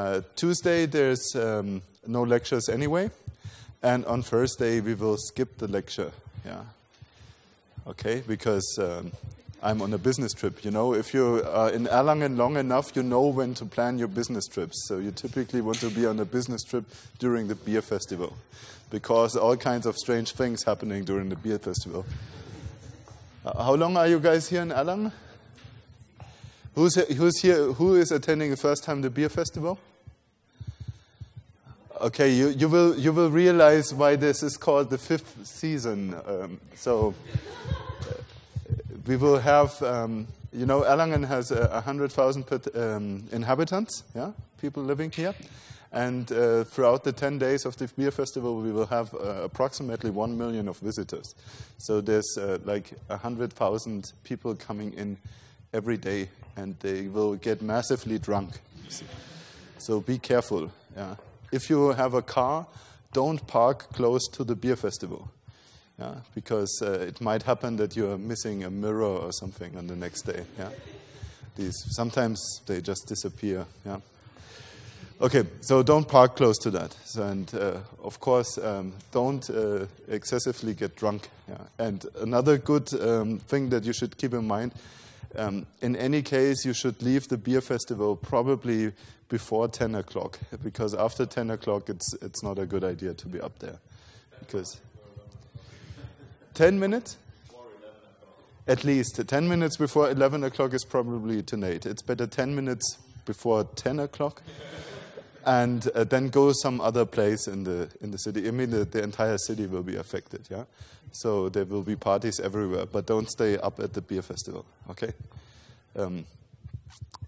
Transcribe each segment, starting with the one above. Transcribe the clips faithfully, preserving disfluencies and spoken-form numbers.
Uh, Tuesday there's um, no lectures anyway, and on Thursday we will skip the lecture. Yeah, okay, because um, I'm on a business trip. You know, if you are in Erlangen long enough, you know when to plan your business trips. So you typically want to be on a business trip during the beer festival, because all kinds of strange things happening during the beer festival. Uh, how long are you guys here in Erlangen? Who's, who's here? Who is attending the first time the beer festival? Okay, you, you will you will realize why this is called the fifth season. Um, so. We will have, um, you know, Erlangen has uh, one hundred thousand um, inhabitants, yeah, people living here. And uh, throughout the ten days of the beer festival, we will have uh, approximately one million of visitors. So there's uh, like one hundred thousand people coming in every day, and they will get massively drunk. So be careful. Yeah. If you have a car, don't park close to the beer festival. Yeah, because uh, it might happen that you are missing a mirror or something on the next day. Yeah, these sometimes they just disappear. Yeah. Okay, so don't park close to that, so, and uh, of course um, don't uh, excessively get drunk. Yeah. And another good um, thing that you should keep in mind: um, in any case, you should leave the beer festival probably before ten o'clock, because after ten o'clock, it's it's not a good idea to be up there, because. ten minutes? At least. ten minutes before eleven o'clock is probably tonight. It's better ten minutes before ten o'clock. And uh, then go some other place in the, in the city. I mean, the, the entire city will be affected, yeah? So there will be parties everywhere, but don't stay up at the beer festival, okay? Um,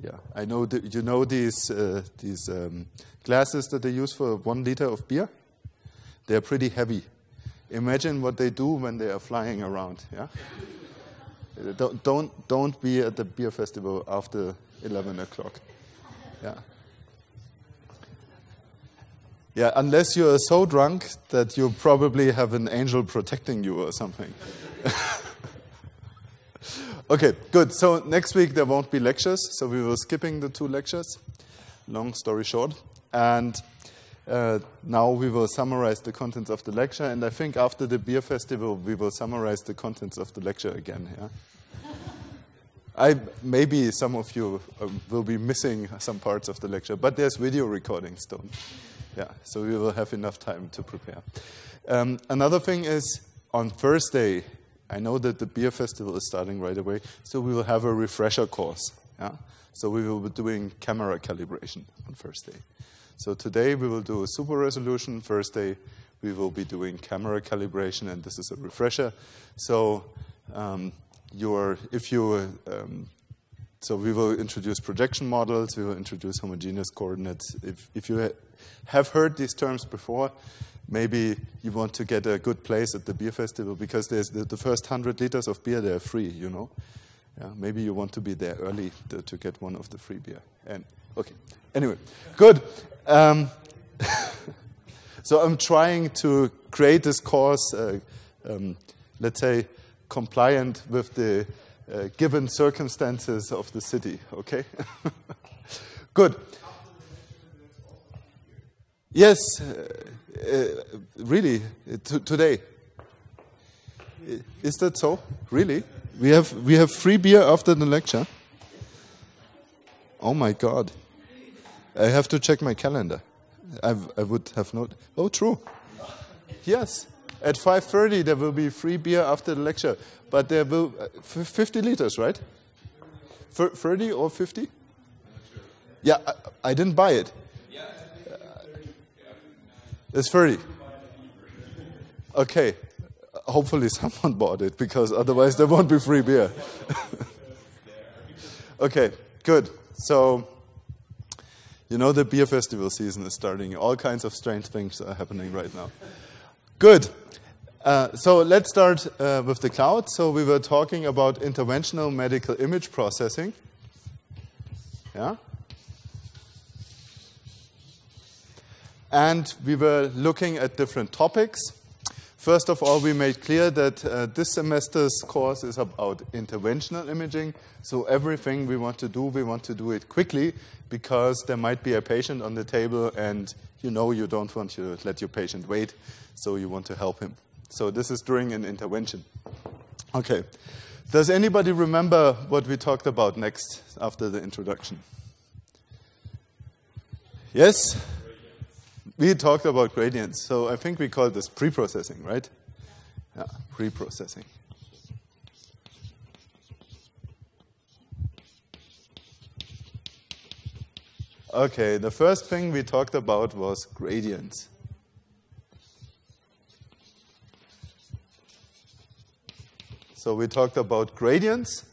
yeah, I know that you know these, uh, these um, glasses that they use for one liter of beer? They're pretty heavy. Imagine what they do when they are flying around. Yeah? don't, don't, don't be at the beer festival after eleven o'clock. Yeah. Yeah, unless you are so drunk that you probably have an angel protecting you or something. Okay, good. So next week there won't be lectures, so we were skipping the two lectures. Long story short. And Uh, now we will summarize the contents of the lecture, and I think after the beer festival we will summarize the contents of the lecture again. Yeah? I, maybe some of you uh, will be missing some parts of the lecture, but there's video recordings though. Yeah, so we will have enough time to prepare. Um, another thing is, on Thursday, I know that the beer festival is starting right away, so we will have a refresher course. Yeah? So we will be doing camera calibration on Thursday. So today we will do a super resolution. Thursday we will be doing camera calibration, and this is a refresher. So um, your, if you, um, so we will introduce projection models. We will introduce homogeneous coordinates. If if you ha have heard these terms before, maybe you want to get a good place at the beer festival, because there's the, the first hundred liters of beer they're free. You know, yeah, maybe you want to be there early to, to get one of the free beer. And okay, anyway, good. Um, so I'm trying to create this course, uh, um, let's say, compliant with the uh, given circumstances of the city, okay? Good. Yes, uh, uh, really, t today. Is that so? Really? We have, we have free beer after the lecture? Oh my God. I have to check my calendar. I've, I would have not. Oh, true. Yes, at five thirty there will be free beer after the lecture, but there will uh, fifty liters, right? thirty or fifty? Yeah, I, I didn't buy it. Uh, it's thirty. Okay. Hopefully someone bought it, because otherwise there won't be free beer. Okay. Good. So. You know, the beer festival season is starting. All kinds of strange things are happening right now. Good. Uh, so let's start uh, with the cloud. So we were talking about interventional medical image processing. Yeah. And we were looking at different topics. First of all, we made clear that uh, this semester's course is about interventional imaging. So everything we want to do, we want to do it quickly because there might be a patient on the table and you know you don't want to let your patient wait, so you want to help him. So this is during an intervention. Okay. Does anybody remember what we talked about next after the introduction? Yes? We talked about gradients, so I think we call this pre-processing, right? Yeah, pre-processing. Okay, the first thing we talked about was gradients. So we talked about gradients,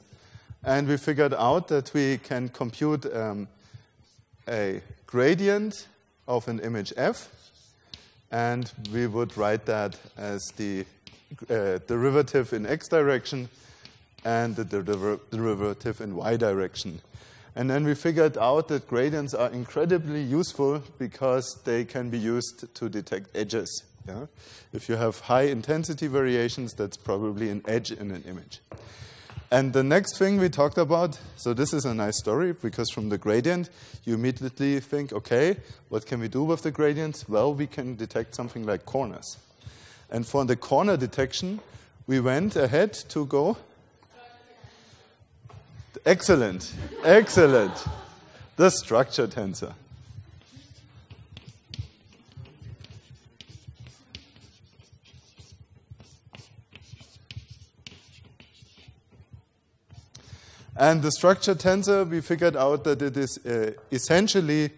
and we figured out that we can compute um, a gradient of an image F, and we would write that as the uh, derivative in x direction and the deriv derivative in y direction. And then we figured out that gradients are incredibly useful because they can be used to detect edges. Yeah? If you have high intensity variations, that's probably an edge in an image. And the next thing we talked about, so this is a nice story, because from the gradient, you immediately think, okay, what can we do with the gradients? Well, we can detect something like corners. And for the corner detection, we went ahead to go. Excellent, excellent. The structure tensor. And the structure tensor, we figured out that it is uh, essentially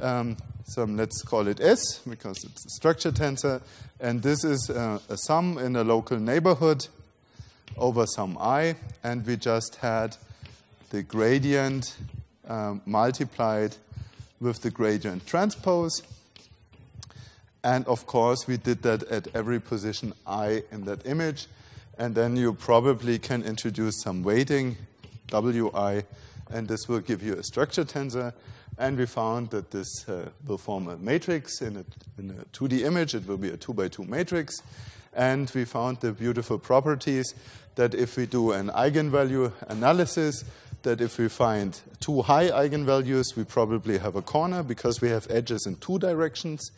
um, some, let's call it S, because it's a structure tensor. And this is uh, a sum in a local neighborhood over some I. And we just had the gradient um, multiplied with the gradient transpose. And of course, we did that at every position I in that image. And then you probably can introduce some weighting. W I, and this will give you a structure tensor. And we found that this uh, will form a matrix in a, in a two D image. It will be a two by two matrix. And we found the beautiful properties that if we do an eigenvalue analysis, that if we find two high eigenvalues, we probably have a corner because we have edges in two directions.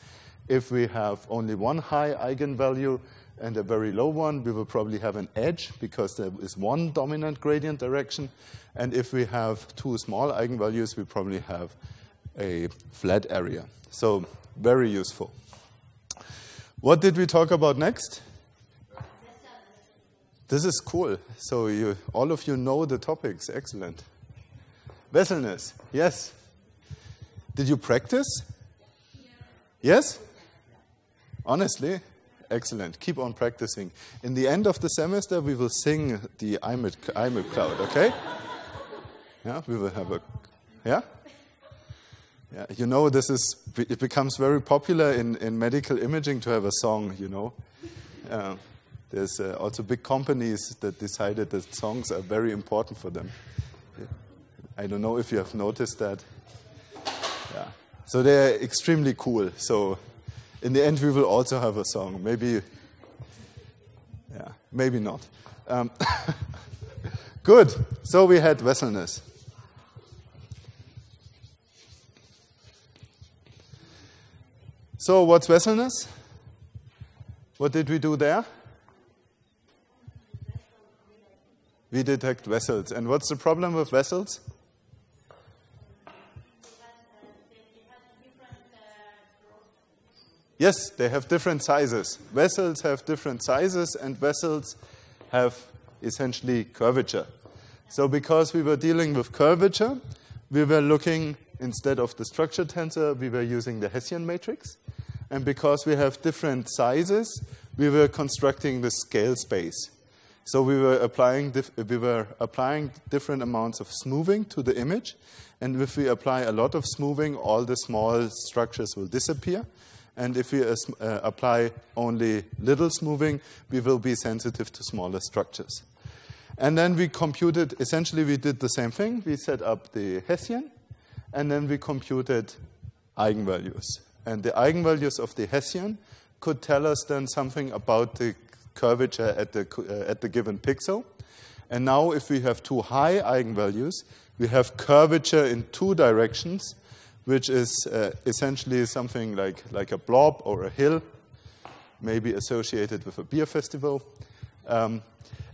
If we have only one high eigenvalue, and a very low one, we will probably have an edge because there is one dominant gradient direction. And if we have two small eigenvalues, we probably have a flat area. So very useful. What did we talk about next? This is cool. So you, all of you know the topics. Excellent. Vesselness. Yes. Did you practice? Yes? Honestly? Excellent. Keep on practicing. In the end of the semester, we will sing the I M I P Cloud, okay? Yeah, we will have a... Yeah? Yeah. You know, this is... It becomes very popular in, in medical imaging to have a song, you know. Uh, there's uh, also big companies that decided that songs are very important for them. I don't know if you have noticed that. Yeah. So they're extremely cool. So... In the end, we will also have a song. Maybe, yeah, maybe not. Um, good. So we had vesselness. So what's vesselness? What did we do there? We detect vessels. And what's the problem with vessels? Yes, they have different sizes. Vessels have different sizes, and vessels have essentially curvature. So because we were dealing with curvature, we were looking, instead of the structure tensor, we were using the Hessian matrix. And because we have different sizes, we were constructing the scale space. So we were applying, dif we were applying different amounts of smoothing to the image. And if we apply a lot of smoothing, all the small structures will disappear. And if we uh, apply only little smoothing, we will be sensitive to smaller structures. And then we computed, essentially we did the same thing. We set up the Hessian, and then we computed eigenvalues. And the eigenvalues of the Hessian could tell us then something about the curvature at the, uh, at the given pixel. And now if we have two high eigenvalues, we have curvature in two directions, which is uh, essentially something like, like a blob or a hill, maybe associated with a beer festival. Um,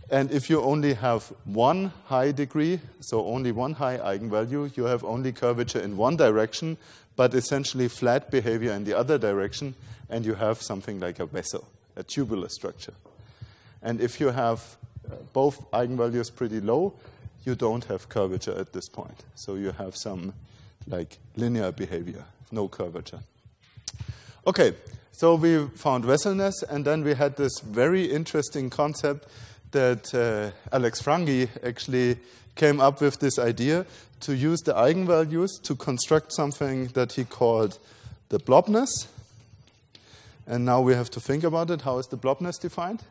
and if you only have one high degree, so only one high eigenvalue, you have only curvature in one direction, but essentially flat behavior in the other direction, and you have something like a vessel, a tubular structure. And if you have both eigenvalues pretty low, you don't have curvature at this point. So you have some like linear behavior, no curvature. Okay, so we found vesselness, and then we had this very interesting concept that uh, Alex Frangi actually came up with, this idea to use the eigenvalues to construct something that he called the blobness. And now we have to think about it. How is the blobness defined?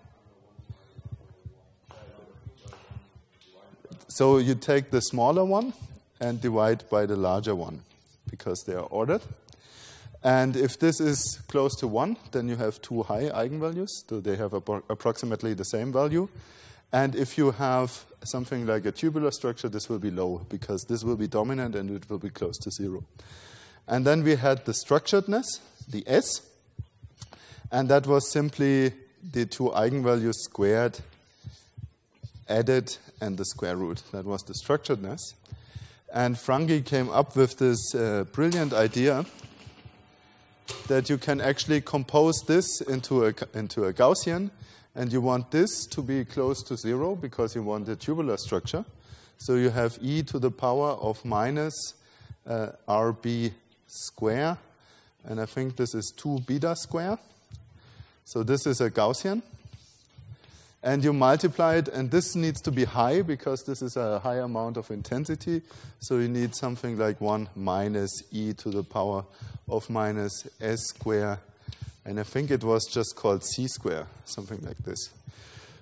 So you take the smaller one and divide by the larger one, because they are ordered. And if this is close to one, then you have two high eigenvalues, so they have appro approximately the same value. And if you have something like a tubular structure, this will be low, because this will be dominant and it will be close to zero. And then we had the structuredness, the S, and that was simply the two eigenvalues squared, added, and the square root. That was the structuredness. And Frangi came up with this uh, brilliant idea that you can actually compose this into a, into a Gaussian, and you want this to be close to zero because you want a tubular structure. So you have e to the power of minus uh, R B square, and I think this is two beta square. So this is a Gaussian. And you multiply it, and this needs to be high because this is a high amount of intensity. So you need something like one minus e to the power of minus s square. And I think it was just called c square, something like this.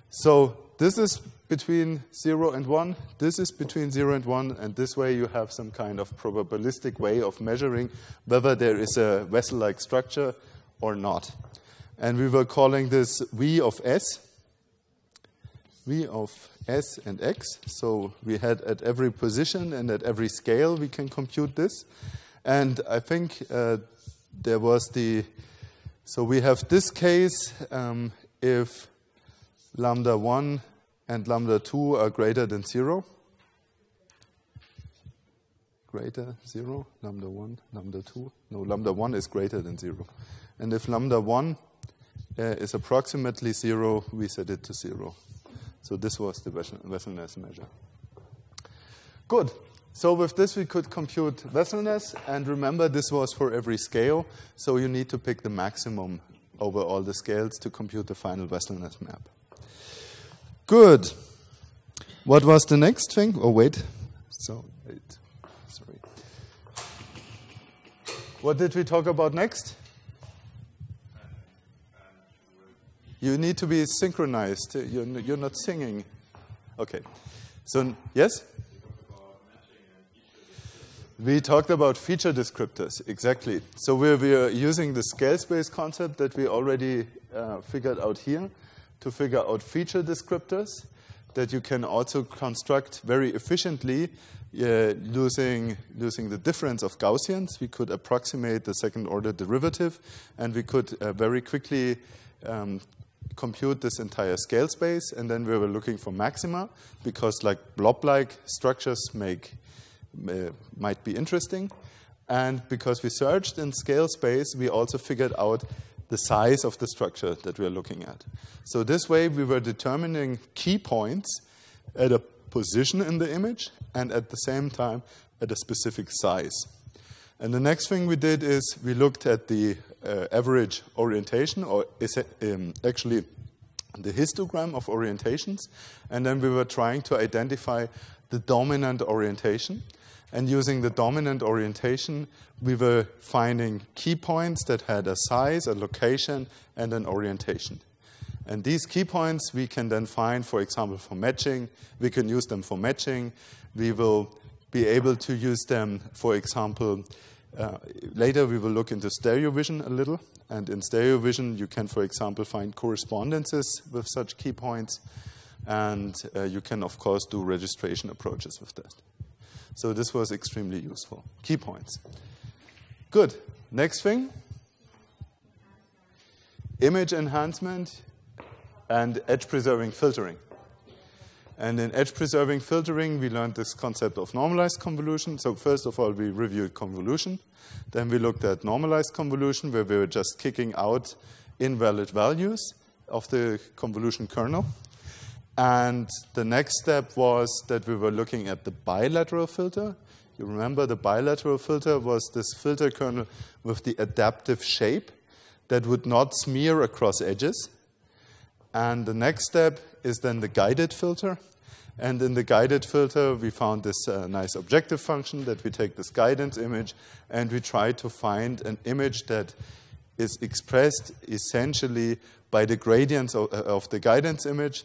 So this is between zero and one. This is between zero and one. And this way you have some kind of probabilistic way of measuring whether there is a vessel-like structure or not. And we were calling this V of S. V of S and X, so we had at every position and at every scale we can compute this. And I think uh, there was the, so we have this case um, if lambda one and lambda two are greater than zero. Greater zero, lambda one, lambda two. No, lambda one is greater than zero. And if lambda one uh, is approximately zero, we set it to zero. So this was the vesselness measure. Good. So with this, we could compute vesselness. And remember, this was for every scale. So you need to pick the maximum over all the scales to compute the final vesselness map. Good. What was the next thing? Oh, wait. So, wait. Sorry. What did we talk about next? You need to be synchronized. You're, you're not singing. Okay. So, yes? We talked about feature descriptors, exactly. So we're, we're using the scale space concept that we already uh, figured out here to figure out feature descriptors that you can also construct very efficiently uh, using, using the difference of Gaussians. We could approximate the second order derivative, and we could uh, very quickly um, compute this entire scale space. And then we were looking for maxima, because like blob-like structures make, uh, might be interesting. And because we searched in scale space, we also figured out the size of the structure that we are looking at. So this way we were determining key points at a position in the image and at the same time at a specific size. And the next thing we did is we looked at the uh, average orientation, or is it, um, actually the histogram of orientations, and then we were trying to identify the dominant orientation. And using the dominant orientation, we were finding key points that had a size, a location, and an orientation. And these key points we can then find, for example, for matching. We can use them for matching. We will be able to use them, for example, uh, later we will look into stereo vision a little, And in stereo vision, you can, for example, find correspondences with such key points. And uh, you can, of course, do registration approaches with that. So this was extremely useful. Key points. Good. Next thing. Image enhancement and edge-preserving filtering. And in edge-preserving filtering, we learned this concept of normalized convolution. So first of all, we reviewed convolution. Then we looked at normalized convolution, where we were just kicking out invalid values of the convolution kernel. And the next step was that we were looking at the bilateral filter. You remember the bilateral filter was this filter kernel with the adaptive shape that would not smear across edges. And the next step is then the guided filter. And in the guided filter, we found this uh, nice objective function that we take this guidance image and we try to find an image that is expressed essentially by the gradients of, uh, of the guidance image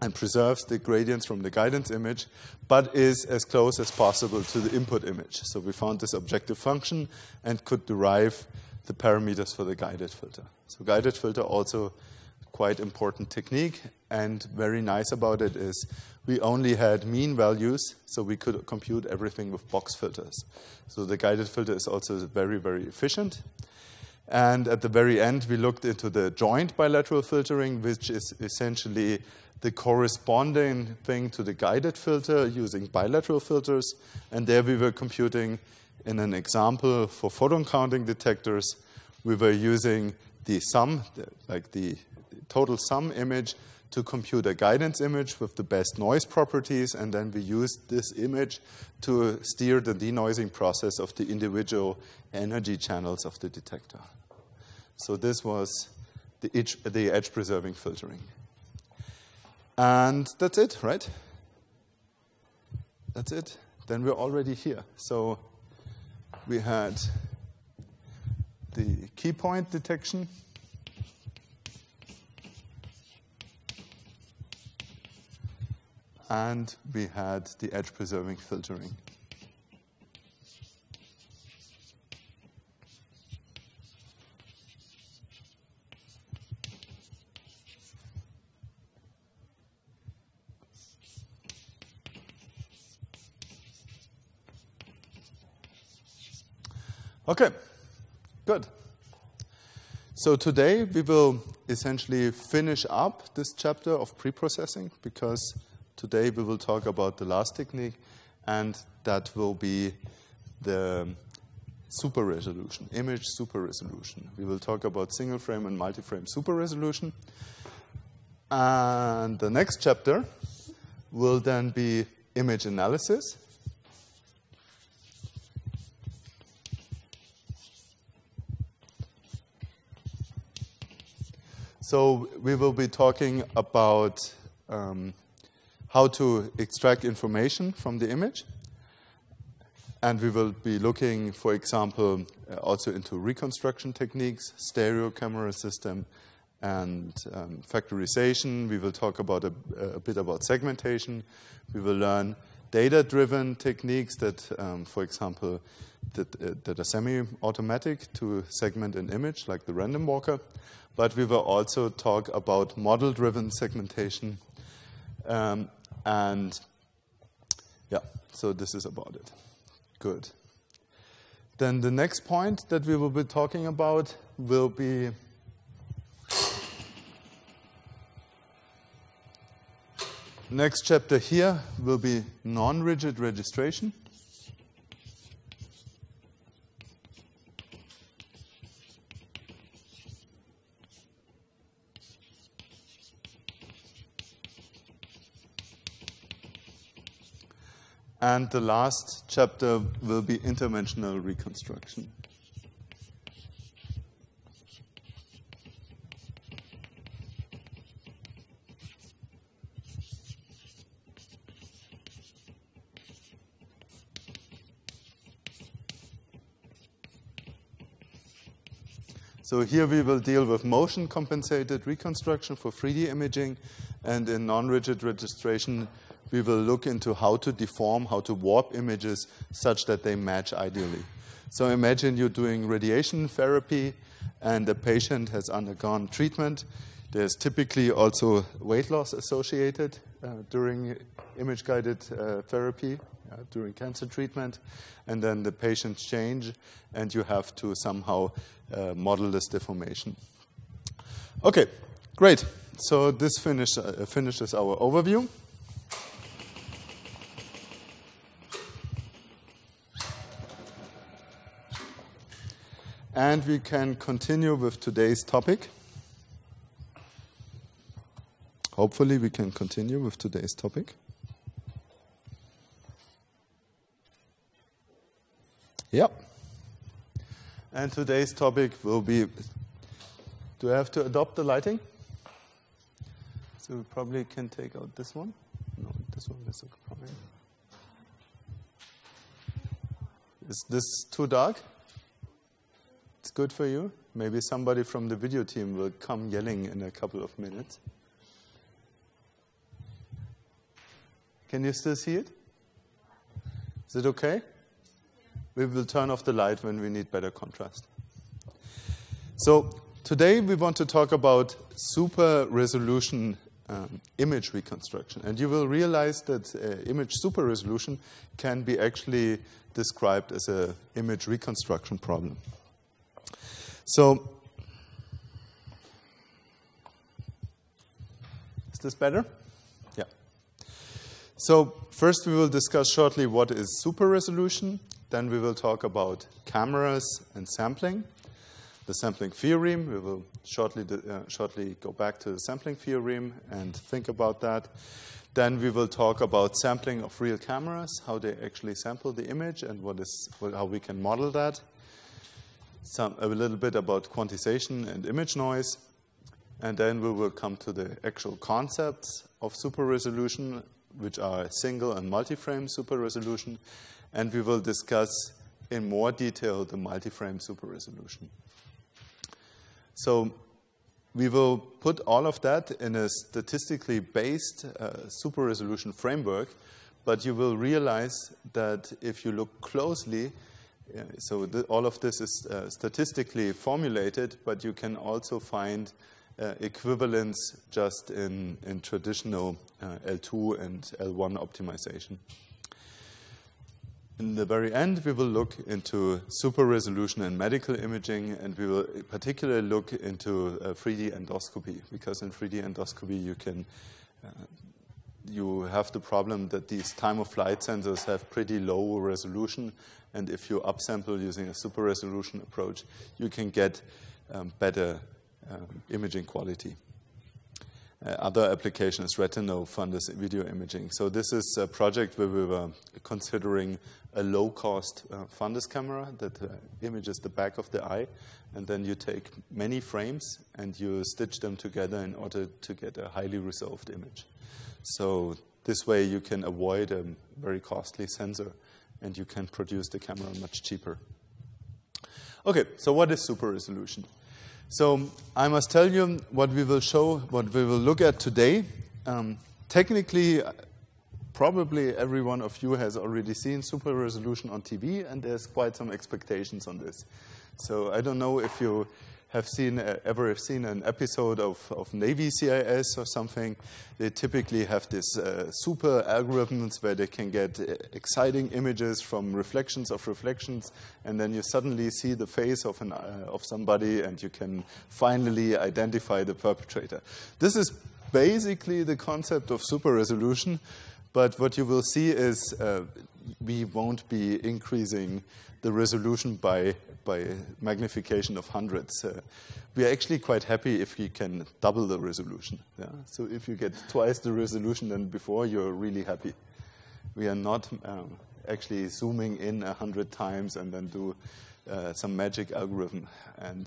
and preserves the gradients from the guidance image, but is as close as possible to the input image. So we found this objective function and could derive the parameters for the guided filter. So guided filter also quite important technique, and very nice about it is we only had mean values, so we could compute everything with box filters. So the guided filter is also very, very efficient. And at the very end, we looked into the joint bilateral filtering, which is essentially the corresponding thing to the guided filter using bilateral filters. And there we were computing, in an example for photon counting detectors, we were using the sum, like the total sum image, to compute a guidance image with the best noise properties, and then we used this image to steer the denoising process of the individual energy channels of the detector. So this was the edge, the edge preserving filtering. And that's it, right? That's it. Then we're already here. So we had the key point detection. And we had the edge-preserving filtering. Okay, good. So today we will essentially finish up this chapter of preprocessing, because today we will talk about the last technique, and that will be the super resolution, image super resolution. We will talk about single frame and multi-frame super resolution. And the next chapter will then be image analysis. So we will be talking about um, how to extract information from the image. And we will be looking, for example, also into reconstruction techniques, stereo camera system, and um, factorization. We will talk about a, a bit about segmentation. We will learn data-driven techniques that, um, for example, that, uh, that are semi-automatic to segment an image, like the random walker. But we will also talk about model-driven segmentation. Um, And yeah, so this is about it. Good. Then the next point that we will be talking about will be next chapter here will be non-rigid registration. And the last chapter will be interventional reconstruction. So here we will deal with motion compensated reconstruction for three D imaging, and in non-rigid registration we will look into how to deform, how to warp images such that they match ideally. So imagine you're doing radiation therapy and the patient has undergone treatment. There's typically also weight loss associated uh, during image-guided uh, therapy, uh, during cancer treatment, and then the patients change and you have to somehow uh, model this deformation. Okay, great. So this finish, uh, finishes our overview. And we can continue with today's topic. Hopefully we can continue with today's topic. Yep. And today's topic will be, do I have to adopt the lighting? So we probably can take out this one. No, this one is okay, probably. Is this too dark? It's good for you? Maybe somebody from the video team will come yelling in a couple of minutes. Can you still see it? Is it okay? We will turn off the light when we need better contrast. So today we want to talk about super resolution um, image reconstruction. And you will realize that uh, image super resolution can be actually described as an image reconstruction problem. So, is this better? So first we will discuss shortly what is super resolution, then we will talk about cameras and sampling, the sampling theorem. We will shortly, uh, shortly go back to the sampling theorem and think about that. Then we will talk about sampling of real cameras, how they actually sample the image and what is, how we can model that. Some, a little bit about quantization and image noise. And then we will come to the actual concepts of super resolution, which are single and multi-frame super resolution, and we will discuss in more detail the multi-frame super resolution. So we will put all of that in a statistically based uh, super resolution framework, but you will realize that if you look closely, uh, so the, all of this is uh, statistically formulated, but you can also find Uh, equivalence just in, in traditional uh, L two and L one optimization. In the very end, we will look into super resolution in medical imaging, and we will particularly look into uh, three D endoscopy, because in three D endoscopy you can uh, you have the problem that these time-of-flight sensors have pretty low resolution, and if you upsample using a super resolution approach, you can get um, better Um, imaging quality. Uh, other application is Retinal, Fundus, video imaging. So this is a project where we were considering a low-cost uh, fundus camera that uh, images the back of the eye, and then you take many frames and you stitch them together in order to get a highly resolved image. So this way you can avoid a very costly sensor and you can produce the camera much cheaper. Okay, so what is super resolution? So I must tell you what we will show, what we will look at today. Um, technically, probably every one of you has already seen super resolution on T V, and there's quite some expectations on this. So I don't know if you have seen uh, ever seen an episode of, of Navy C I S or something. They typically have these uh, super algorithms where they can get exciting images from reflections of reflections, and then you suddenly see the face of, an, uh, of somebody and you can finally identify the perpetrator. This is basically the concept of super resolution, but what you will see is uh, we won't be increasing the resolution by, by magnification of hundreds. Uh, we are actually quite happy if you can double the resolution. Yeah? So if you get twice the resolution than before, you're really happy. We are not um, actually zooming in a hundred times and then do uh, some magic algorithm and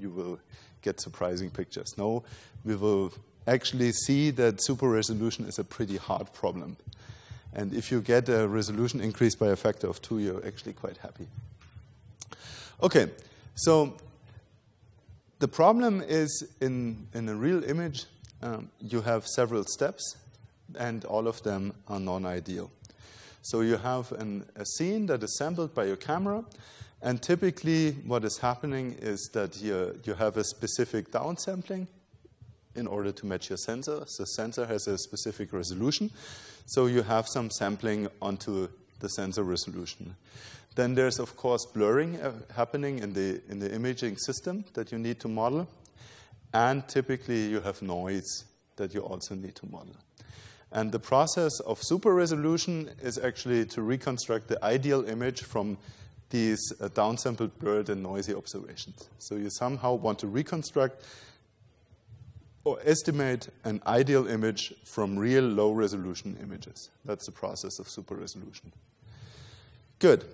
you will get surprising pictures. No, we will actually see that super resolution is a pretty hard problem. And if you get a resolution increase by a factor of two, you're actually quite happy. Okay, so the problem is in, in a real image, um, you have several steps, and all of them are non-ideal. So you have an, a scene that is sampled by your camera, And typically what is happening is that you, you have a specific downsampling in order to match your sensor. So the sensor has a specific resolution. So you have some sampling onto the sensor resolution. Then there's, of course, blurring happening in the, in the imaging system that you need to model. And typically you have noise that you also need to model. And the process of super resolution is actually to reconstruct the ideal image from these uh, downsampled, blurred, and noisy observations. So you somehow want to reconstruct or estimate an ideal image from real low-resolution images. That's the process of super resolution. Good.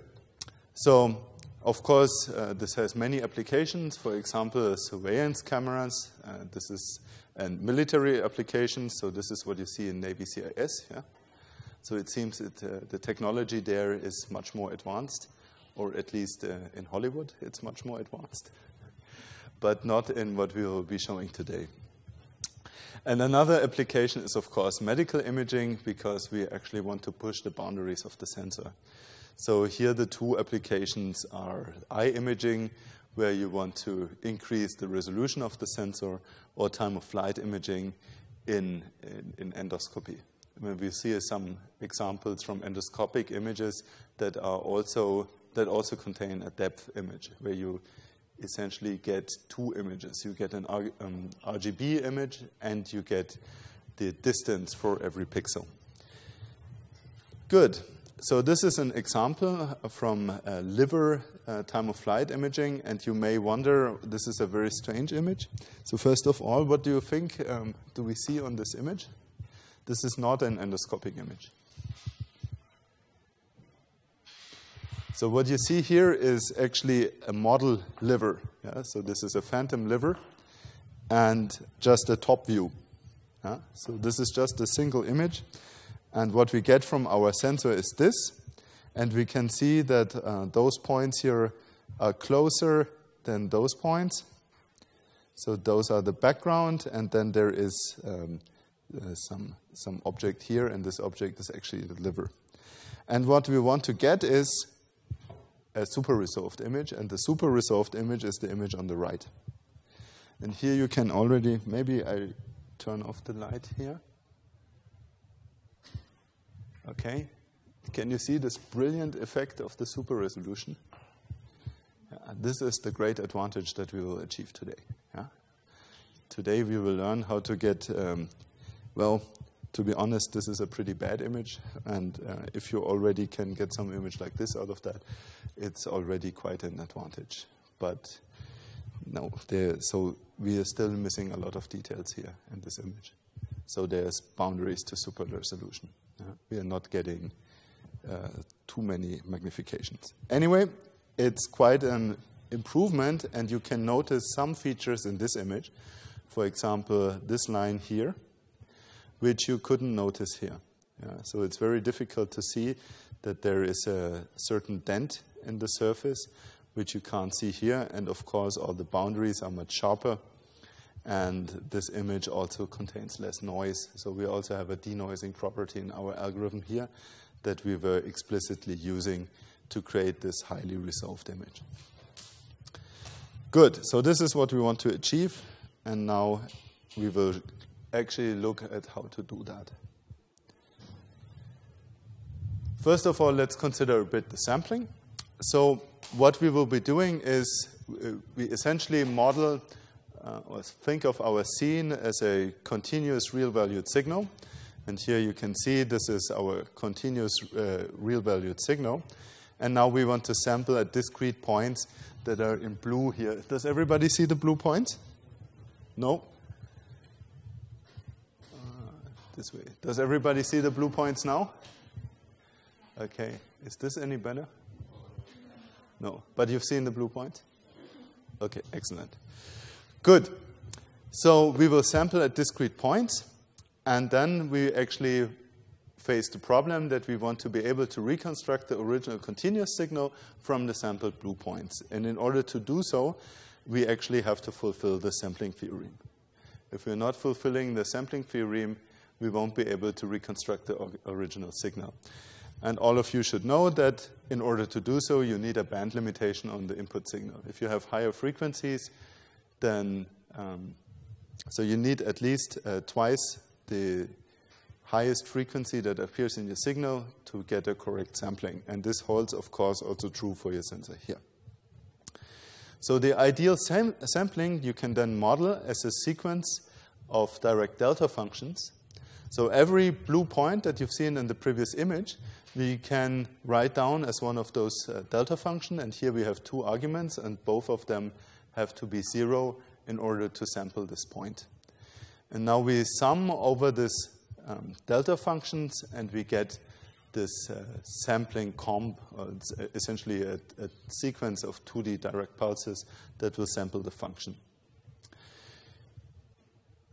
So, of course, uh, this has many applications. For example, surveillance cameras. Uh, this is and military applications. So this is what you see in Navy C I S. Yeah? So it seems that uh, the technology there is much more advanced, or at least uh, in Hollywood, it's much more advanced, but not in what we will be showing today. And another application is, of course, medical imaging, because we actually want to push the boundaries of the sensor. So here the two applications are eye imaging, where you want to increase the resolution of the sensor, or time-of-flight imaging in, in, in endoscopy. When we see some examples from endoscopic images that are also that also contain a depth image, where you essentially get two images. You get an um, R G B image, and you get the distance for every pixel. Good. So this is an example from uh, liver uh, time-of-flight imaging, and you may wonder, this is a very strange image. So first of all, what do you think um, do we see on this image? This is not an endoscopic image. So what you see here is actually a model liver. Yeah? So this is a phantom liver and just a top view. Yeah? So this is just a single image. And what we get from our sensor is this. And we can see that uh, those points here are closer than those points. So those are the background. And then there is um, uh, some, some object here. And this object is actually the liver. And what we want to get is a super-resolved image, and the super-resolved image is the image on the right. And here you can already, maybe I turn off the light here. Okay, can you see this brilliant effect of the super-resolution? Uh, this is the great advantage that we will achieve today. Yeah? Today we will learn how to get, um, well, to be honest, this is a pretty bad image, and uh, if you already can get some image like this out of that, it's already quite an advantage. But no, there, so we are still missing a lot of details here in this image. So there's boundaries to super resolution. Uh, we are not getting uh, too many magnifications. Anyway, it's quite an improvement, and you can notice some features in this image. For example, this line here, which you couldn't notice here. Yeah, so it's very difficult to see that there is a certain dent in the surface, which you can't see here. And of course, all the boundaries are much sharper. And this image also contains less noise. So we also have a denoising property in our algorithm here that we were explicitly using to create this highly resolved image. Good. So this is what we want to achieve. And now we will actually look at how to do that. First of all, let's consider a bit the sampling. So what we will be doing is we essentially model uh, or think of our scene as a continuous real-valued signal. And here you can see this is our continuous uh, real-valued signal. And now we want to sample at discrete points that are in blue here. Does everybody see the blue points? No? This way. Does everybody see the blue points now? Okay. Is this any better? No. But you've seen the blue point? Okay. Excellent. Good. So we will sample at discrete points, and then we actually face the problem that we want to be able to reconstruct the original continuous signal from the sampled blue points. And in order to do so, we actually have to fulfill the sampling theorem. If we're not fulfilling the sampling theorem, we won't be able to reconstruct the original signal. And all of you should know that in order to do so, you need a band limitation on the input signal. If you have higher frequencies, then um, so you need at least uh, twice the highest frequency that appears in your signal to get a correct sampling. And this holds, of course, also true for your sensor here. So the ideal sam sampling you can then model as a sequence of direct delta functions. So every blue point that you've seen in the previous image, we can write down as one of those uh, delta functions. And here we have two arguments, and both of them have to be zero in order to sample this point. And now we sum over this Um, delta functions, and we get this uh, sampling comp, or it's essentially a, a sequence of two D direct pulses that will sample the function.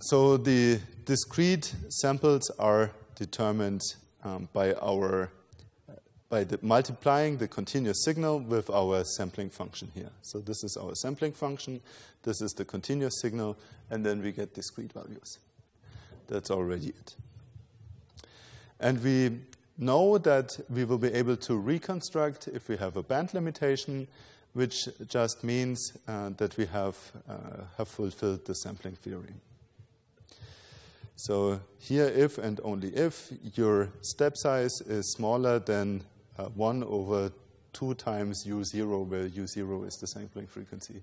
So the discrete samples are determined um, by our by the multiplying the continuous signal with our sampling function here. So this is our sampling function, this is the continuous signal, and then we get discrete values. That's already it. And we know that we will be able to reconstruct if we have a band limitation, which just means uh, that we have, uh, have fulfilled the sampling theory. So here, if and only if your step size is smaller than uh, one over two times U zero, where U zero is the sampling frequency.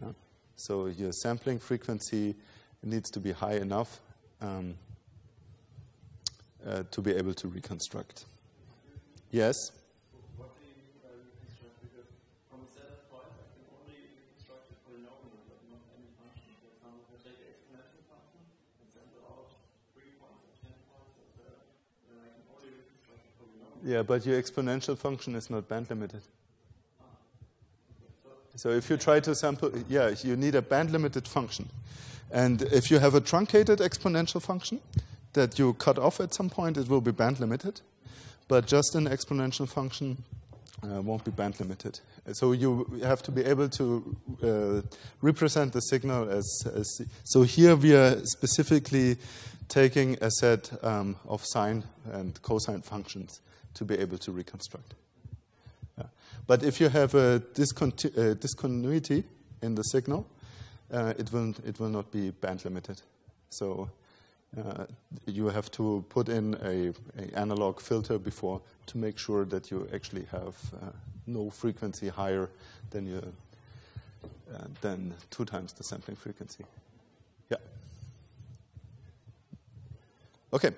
Yeah. So your sampling frequency needs to be high enough um, Uh, to be able to reconstruct. Yes? What do you mean by reconstruct? Because from a set of points, I can only reconstruct a polynomial, but not any function. For example, if I take an exponential function and sample out three points, ten points, et cetera, then I can only reconstruct a polynomial. Yeah, but your exponential function is not band limited. Ah. So if you try to sample, yeah, you need a band limited function. And if you have a truncated exponential function, that you cut off at some point, it will be band limited. But just an exponential function uh, won't be band limited. So you have to be able to uh, represent the signal as, as... So here we are specifically taking a set um, of sine and cosine functions to be able to reconstruct. Yeah. But if you have a discontinu- uh, discontinuity in the signal, uh, it will, it will not be band limited. So Uh, you have to put in a, a analog filter before to make sure that you actually have uh, no frequency higher than your, uh, than two times the sampling frequency. Yeah. Okay.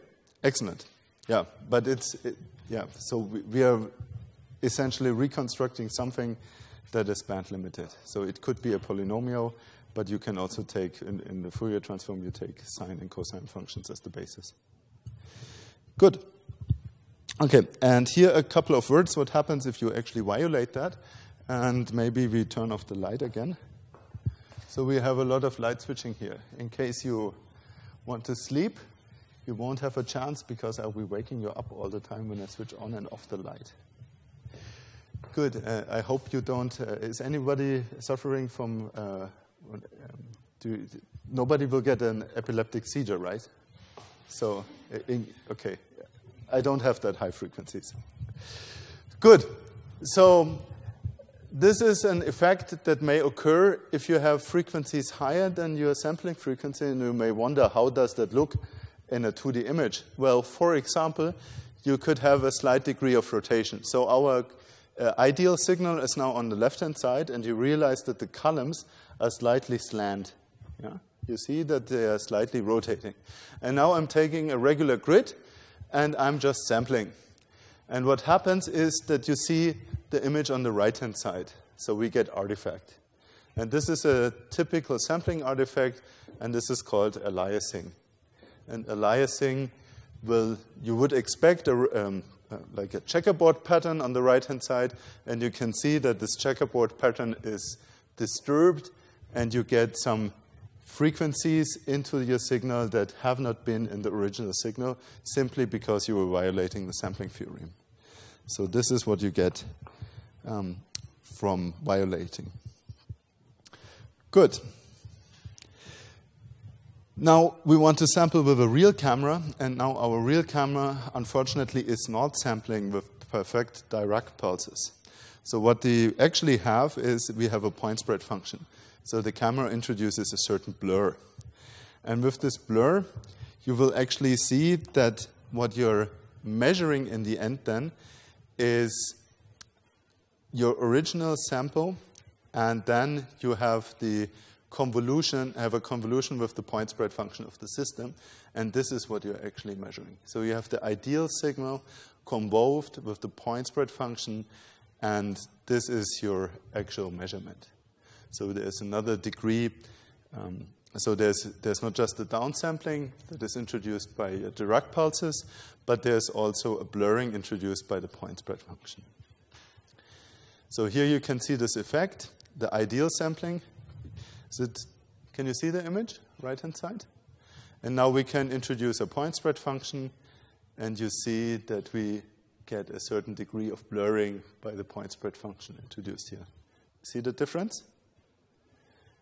Excellent. Yeah. But it's it, yeah. So we, we are essentially reconstructing something that is band limited. So it could be a polynomial. But you can also take, in, in the Fourier transform, you take sine and cosine functions as the basis. Good. Okay, and here a couple of words. What happens if you actually violate that? And maybe we turn off the light again. So we have a lot of light switching here. In case you want to sleep, you won't have a chance because I'll be waking you up all the time when I switch on and off the light. Good. Uh, I hope you don't. Uh, is anybody suffering from... Uh, Um, do, nobody will get an epileptic seizure, right? So, in, okay, I don't have that high frequencies. Good. So this is an effect that may occur if you have frequencies higher than your sampling frequency, and you may wonder how does that look in a two D image. Well, for example, you could have a slight degree of rotation. So our uh, ideal signal is now on the left-hand side, and you realize that the columns are slightly slant. Yeah? You see that they are slightly rotating. And now I'm taking a regular grid, and I'm just sampling. And what happens is that you see the image on the right-hand side. So we get artifact. And this is a typical sampling artifact, and this is called aliasing. And aliasing will, you would expect a, um, like a checkerboard pattern on the right-hand side, and you can see that this checkerboard pattern is disturbed, and you get some frequencies into your signal that have not been in the original signal simply because you were violating the sampling theorem. So this is what you get um, from violating. Good. Now we want to sample with a real camera, and now our real camera, unfortunately, is not sampling with perfect Dirac pulses. So what we actually have is we have a point spread function. So the camera introduces a certain blur. And with this blur, you will actually see that what you're measuring in the end then is your original sample, and then you have the convolution, have a convolution with the point spread function of the system, and this is what you're actually measuring. So you have the ideal signal convolved with the point spread function, and this is your actual measurement. So there's another degree. Um, so there's, there's not just the downsampling that is introduced by Dirac pulses, but there's also a blurring introduced by the point spread function. So here you can see this effect, the ideal sampling. Is it, can you see the image, right-hand side? And now we can introduce a point spread function, and you see that we get a certain degree of blurring by the point spread function introduced here. See the difference?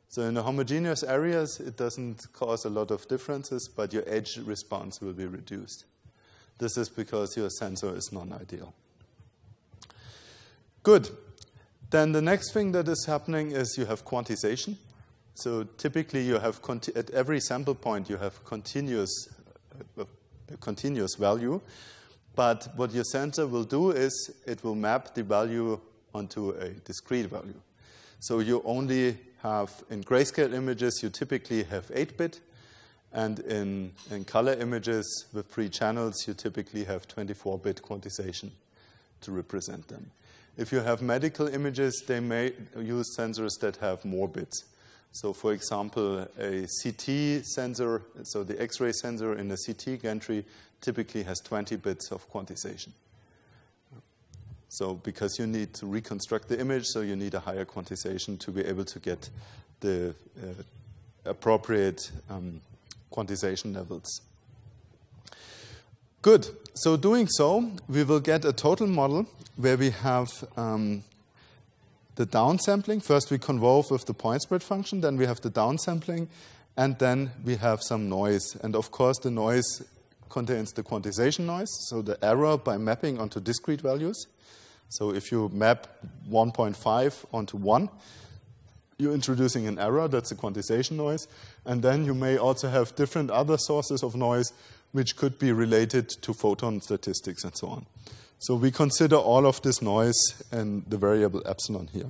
So in the homogeneous areas, it doesn't cause a lot of differences, but your edge response will be reduced. This is because your sensor is non-ideal. Good. Then the next thing that is happening is you have quantization. So typically, you have conti at every sample point, you have continuous, uh, a continuous value. But what your sensor will do is it will map the value onto a discrete value. So you only have, in grayscale images, you typically have eight bit. And in, in color images with three channels, you typically have twenty-four bit quantization to represent them. If you have medical images, they may use sensors that have more bits. So for example, a C T sensor, so the X-ray sensor in a C T gantry typically has twenty bits of quantization. So because you need to reconstruct the image, so you need a higher quantization to be able to get the uh, appropriate um, quantization levels. Good. So doing so, we will get a total model where we have um, the downsampling. First we convolve with the point spread function, then we have the downsampling, and then we have some noise. And of course the noise contains the quantization noise, so the error by mapping onto discrete values. So if you map one point five onto one, you're introducing an error, that's a quantization noise. And then you may also have different other sources of noise which could be related to photon statistics and so on. So we consider all of this noise and the variable epsilon here.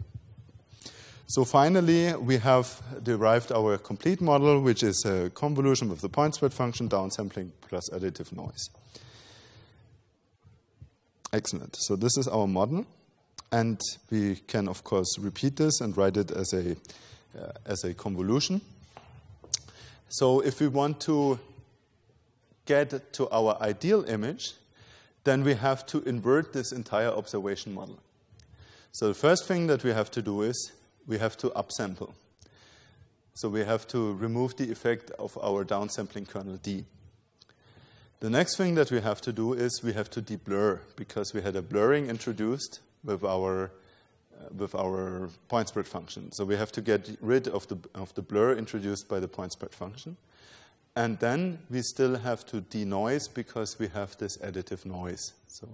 So finally, we have derived our complete model, which is a convolution with the point spread function, downsampling plus additive noise. Excellent. So this is our model. And we can, of course, repeat this and write it as a, uh, as a convolution. So if we want to get to our ideal image, then we have to invert this entire observation model. So the first thing that we have to do is we have to upsample. So we have to remove the effect of our downsampling kernel D. The next thing that we have to do is we have to deblur, because we had a blurring introduced with our, uh, with our point spread function. So we have to get rid of the, of the blur introduced by the point spread function. And then we still have to denoise because we have this additive noise. So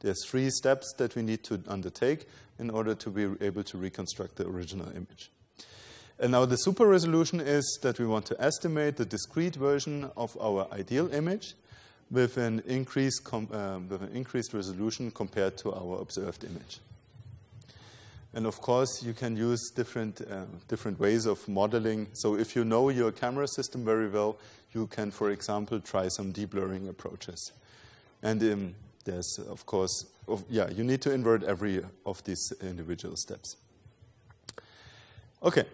there's three steps that we need to undertake in order to be able to reconstruct the original image. And now the super resolution is that we want to estimate the discrete version of our ideal image with an increased, com uh, with an increased resolution compared to our observed image. And of course, you can use different, uh, different ways of modeling. So if you know your camera system very well, you can, for example, try some deblurring approaches. And um, there's, of course, of, yeah, you need to invert every of these individual steps. Okay,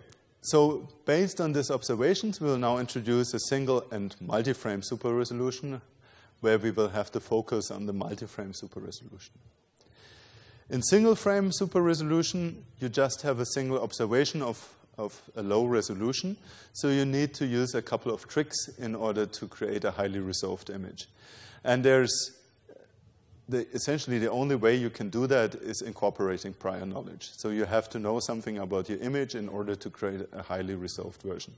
so based on these observations, we will now introduce a single and multi-frame super resolution, where we will have to focus on the multi-frame super resolution. In single-frame super resolution, you just have a single observation of, of a low resolution, so you need to use a couple of tricks in order to create a highly resolved image. And there's the, essentially the only way you can do that is incorporating prior knowledge. So you have to know something about your image in order to create a highly resolved version.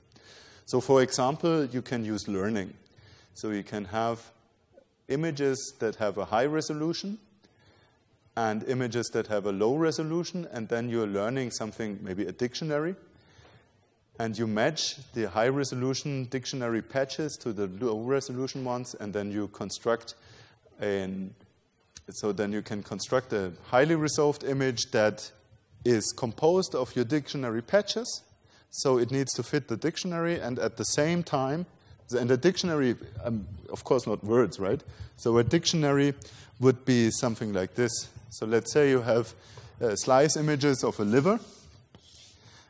So for example, you can use learning. So you can have images that have a high resolution and images that have a low resolution, and then you're learning something, maybe a dictionary, and you match the high resolution dictionary patches to the low resolution ones, and then you construct an, so then you can construct a highly resolved image that is composed of your dictionary patches, so it needs to fit the dictionary, and at the same time, and the dictionary, um, of course not words, right? So a dictionary would be something like this. So let's say you have uh, slice images of a liver,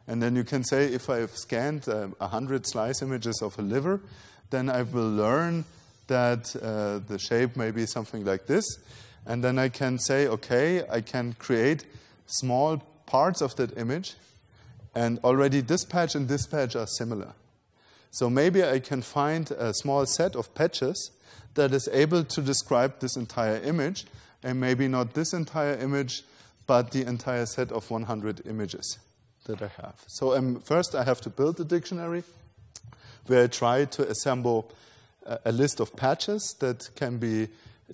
and then you can say, if I've scanned um, one hundred slice images of a liver, then I will learn that uh, the shape may be something like this, and then I can say, okay, I can create small parts of that image, and already this patch and this patch are similar. So maybe I can find a small set of patches that is able to describe this entire image, and maybe not this entire image, but the entire set of one hundred images that I have. So um, first I have to build a dictionary where I try to assemble a, a list of patches that can be,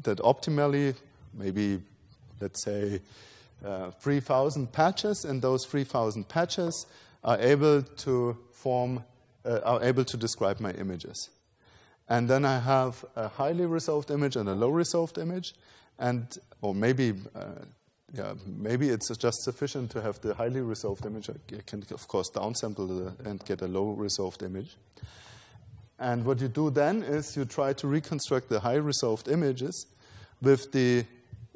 that optimally, maybe let's say uh, three thousand patches, and those three thousand patches are able to form, uh, are able to describe my images. And then I have a highly resolved image and a low resolved image, and or maybe uh, yeah, maybe it's just sufficient to have the highly resolved image. I can of course downsample the, and get a low resolved image. And what you do then is you try to reconstruct the high resolved images with the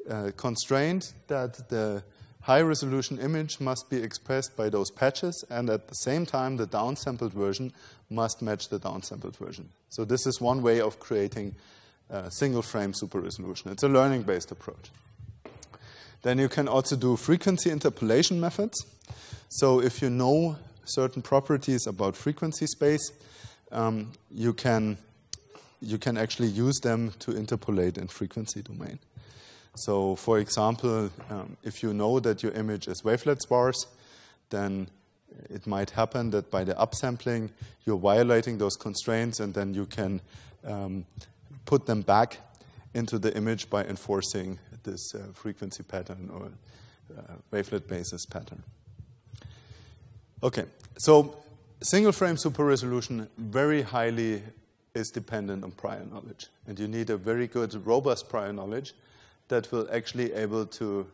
uh, constraint that the high resolution image must be expressed by those patches, and at the same time the downsampled version must match the downsampled version. So this is one way of creating a single frame super resolution. It's a learning-based approach. Then you can also do frequency interpolation methods. So if you know certain properties about frequency space, um, you can, you can actually use them to interpolate in frequency domain. So for example, um, if you know that your image is wavelet sparse, then it might happen that by the upsampling, you're violating those constraints, and then you can um, put them back into the image by enforcing this uh, frequency pattern or uh, wavelet basis pattern. Okay, so single frame super resolution very highly is dependent on prior knowledge, and you need a very good, robust prior knowledge that will actually able to,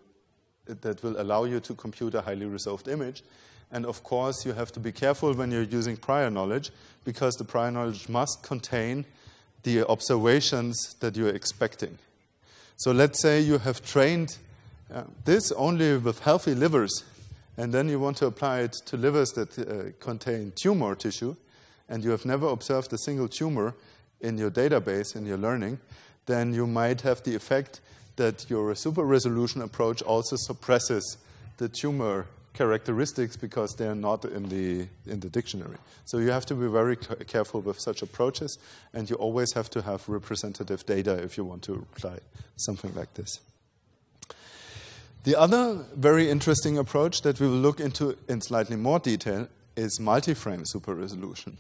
that will allow you to compute a highly resolved image. And of course, you have to be careful when you're using prior knowledge, because the prior knowledge must contain the observations that you're expecting. So let's say you have trained uh, this only with healthy livers, and then you want to apply it to livers that uh, contain tumor tissue, and you have never observed a single tumor in your database, in your learning, then you might have the effect that your super resolution approach also suppresses the tumor characteristics because they are not in the, in the dictionary. So you have to be very careful with such approaches, and you always have to have representative data if you want to apply something like this. The other very interesting approach that we will look into in slightly more detail is multi-frame super resolution.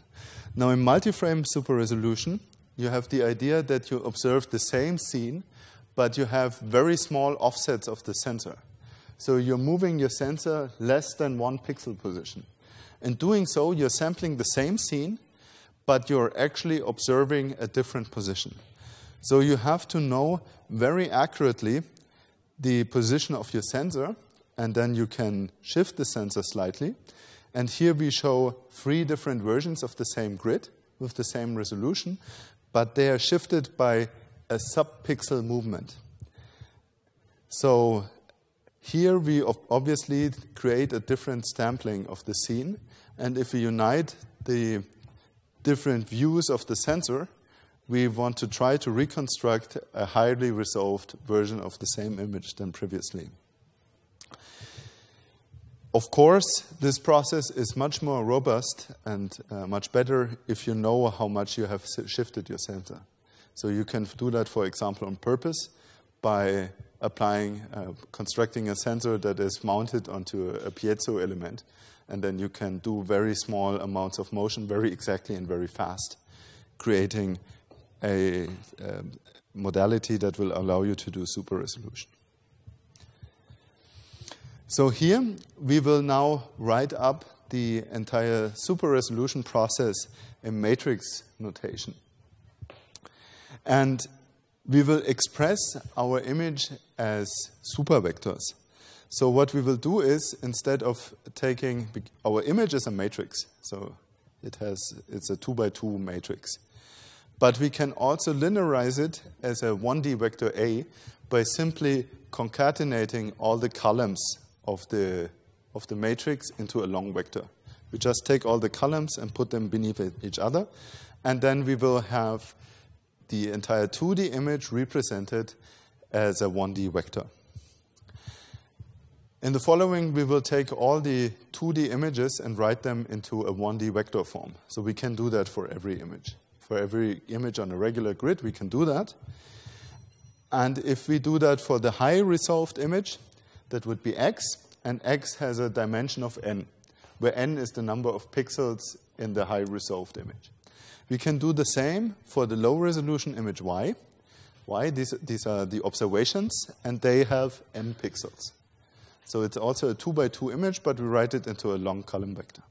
Now in multi-frame super resolution, you have the idea that you observe the same scene, but you have very small offsets of the sensor. So you're moving your sensor less than one pixel position. In doing so, you're sampling the same scene, but you're actually observing a different position. So you have to know very accurately the position of your sensor, and then you can shift the sensor slightly. And here we show three different versions of the same grid with the same resolution, but they are shifted by a sub-pixel movement. So here we obviously create a different sampling of the scene, and if we unite the different views of the sensor, we want to try to reconstruct a highly resolved version of the same image than previously. Of course, this process is much more robust and uh, much better if you know how much you have shifted your sensor. So you can do that, for example, on purpose by applying, uh, constructing a sensor that is mounted onto a piezo element and then you can do very small amounts of motion very exactly and very fast, creating a uh, modality that will allow you to do super resolution. So here we will now write up the entire super resolution process in matrix notation. And we will express our image as super vectors. So what we will do is, instead of taking our image as a matrix, so it has it's a two by two matrix, but we can also linearize it as a one D vector A by simply concatenating all the columns of the of the matrix into a long vector. We just take all the columns and put them beneath each other, and then we will have the entire two D image represented as a one D vector. In the following, we will take all the two D images and write them into a one D vector form. So we can do that for every image. For every image on a regular grid, we can do that. And if we do that for the high resolved image, that would be X, and X has a dimension of N, where N is the number of pixels in the high resolved image. We can do the same for the low-resolution image Y. Y, these, these are the observations, and they have m pixels. So it's also a two by two image, but we write it into a long column vector.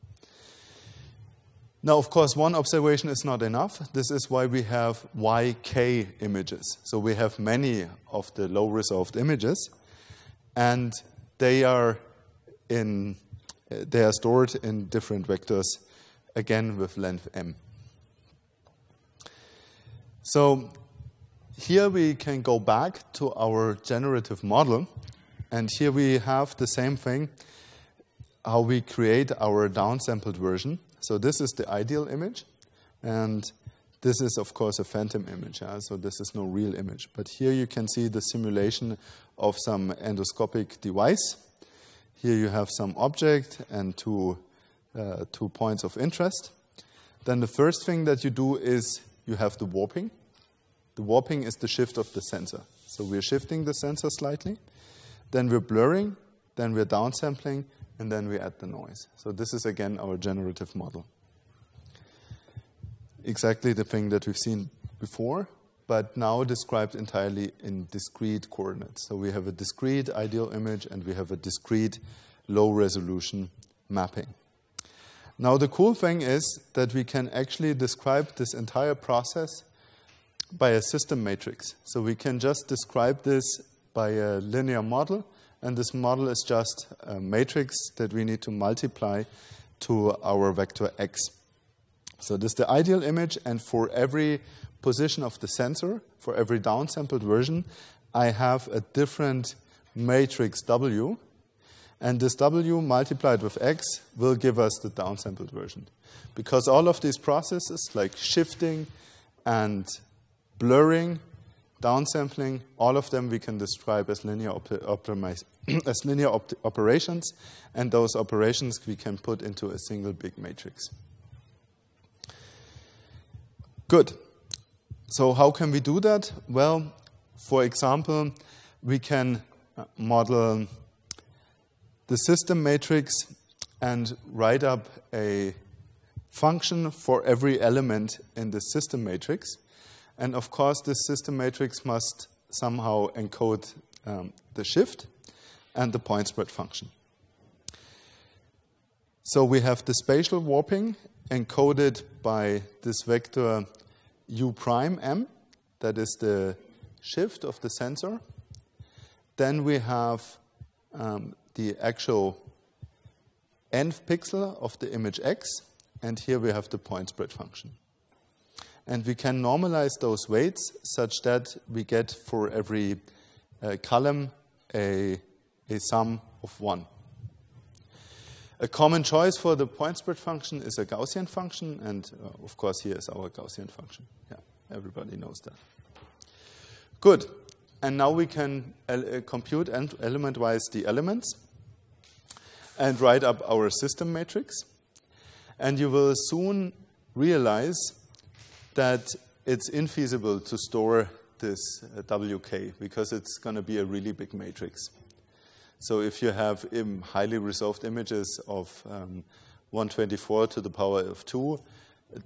Now, of course, one observation is not enough. This is why we have Y K images. So we have many of the low-resolved images, and they are, in, they are stored in different vectors, again with length m. So here we can go back to our generative model, and here we have the same thing, how we create our downsampled version. So this is the ideal image, and this is of course a phantom image, yeah? So this is no real image. But here you can see the simulation of some endoscopic device. Here you have some object and two, uh, two points of interest. Then the first thing that you do is you have the warping. The warping is the shift of the sensor. So we're shifting the sensor slightly, then we're blurring, then we're downsampling, and then we add the noise. So this is again our generative model. Exactly the thing that we've seen before, but now described entirely in discrete coordinates. So we have a discrete ideal image and we have a discrete low-resolution mapping. Now the cool thing is that we can actually describe this entire process by a system matrix. So we can just describe this by a linear model, and this model is just a matrix that we need to multiply to our vector X. So this is the ideal image, and for every position of the sensor, for every downsampled version, I have a different matrix W. And this W multiplied with X will give us the downsampled version. Because all of these processes, like shifting and blurring, downsampling, all of them we can describe as linear, op as linear op operations. And those operations we can put into a single big matrix. Good. So how can we do that? Well, for example, we can model the system matrix and write up a function for every element in the system matrix. And of course, this system matrix must somehow encode um, the shift and the point spread function. So we have the spatial warping encoded by this vector u prime m, that is the shift of the sensor. Then we have um, the actual nth pixel of the image X, and here we have the point spread function. And we can normalize those weights such that we get for every uh, column a, a sum of one. A common choice for the point spread function is a Gaussian function, and uh, of course here is our Gaussian function. Yeah, everybody knows that. Good. And now we can compute element-wise the elements and write up our system matrix. And you will soon realize that it's infeasible to store this W K because it's going to be a really big matrix. So if you have um, highly resolved images of um, one twenty-four to the power of two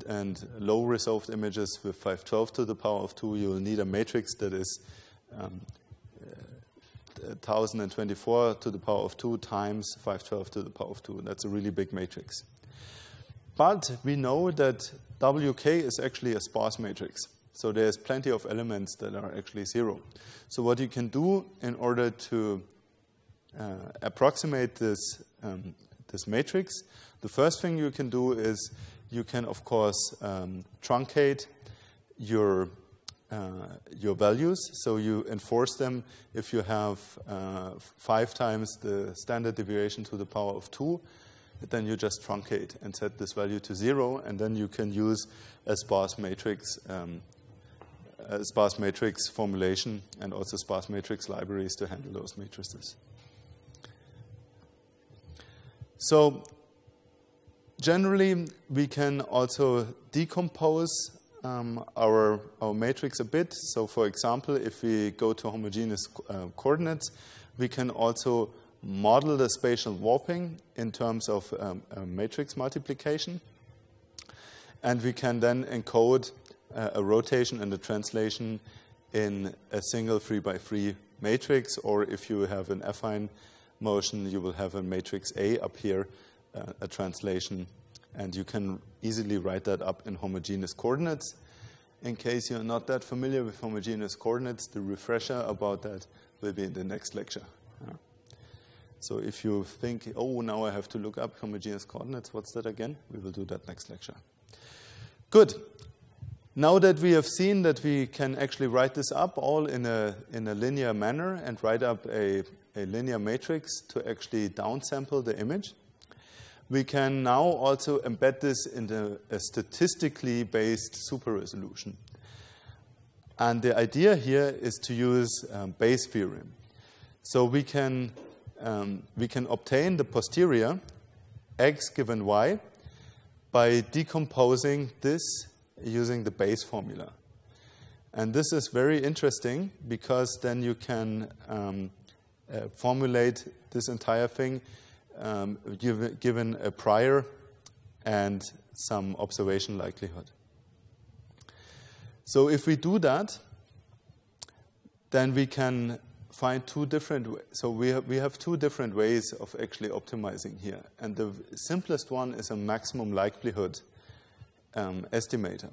and low resolved images with five twelve to the power of two, you'll need a matrix that is um, one thousand twenty-four to the power of two times five twelve to the power of two. That's a really big matrix. But we know that W K is actually a sparse matrix. So there's plenty of elements that are actually zero. So what you can do in order to uh, approximate this, um, this matrix, the first thing you can do is you can, of course, um, truncate your Uh, your values, so you enforce them if you have uh, five times the standard deviation to the power of two, then you just truncate and set this value to zero, and then you can use a sparse matrix, um, a sparse matrix formulation and also sparse matrix libraries to handle those matrices. So generally, we can also decompose Um, our, our matrix a bit. So for example, if we go to homogeneous uh, coordinates, we can also model the spatial warping in terms of um, matrix multiplication. And we can then encode uh, a rotation and a translation in a single three by three matrix, or if you have an affine motion, you will have a matrix A up here, uh, a translation. And you can easily write that up in homogeneous coordinates. In case you're not that familiar with homogeneous coordinates, the refresher about that will be in the next lecture. Yeah. So if you think, oh, now I have to look up homogeneous coordinates, what's that again? We will do that next lecture. Good. Now that we have seen that we can actually write this up all in a, in a linear manner and write up a, a linear matrix to actually downsample the image, we can now also embed this into a statistically based super resolution. And the idea here is to use um, Bayes' theorem. So we can, um, we can obtain the posterior, x given y, by decomposing this using the Bayes formula. And this is very interesting because then you can um, uh, formulate this entire thing Um, give, given a prior and some observation likelihood. So if we do that, then we can find two different ways. So we have, we have two different ways of actually optimizing here. And the simplest one is a maximum likelihood um, estimator.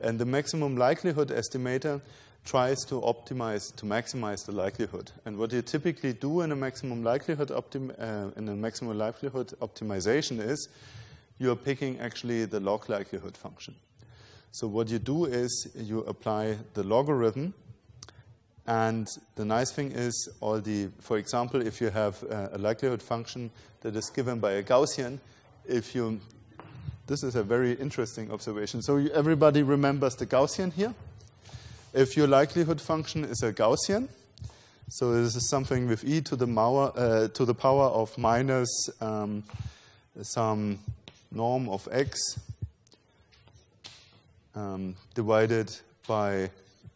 And the maximum likelihood estimator tries to optimize, to maximize the likelihood. And what you typically do in a maximum likelihood optim uh, in a maximum likelihood optimization is you're picking actually the log likelihood function. So what you do is you apply the logarithm, and the nice thing is all the, for example, if you have a likelihood function that is given by a Gaussian, if you, this is a very interesting observation. So you, everybody remembers the Gaussian here? If your likelihood function is a Gaussian, so this is something with e to the, power, uh, to the power of minus um, some norm of x um, divided by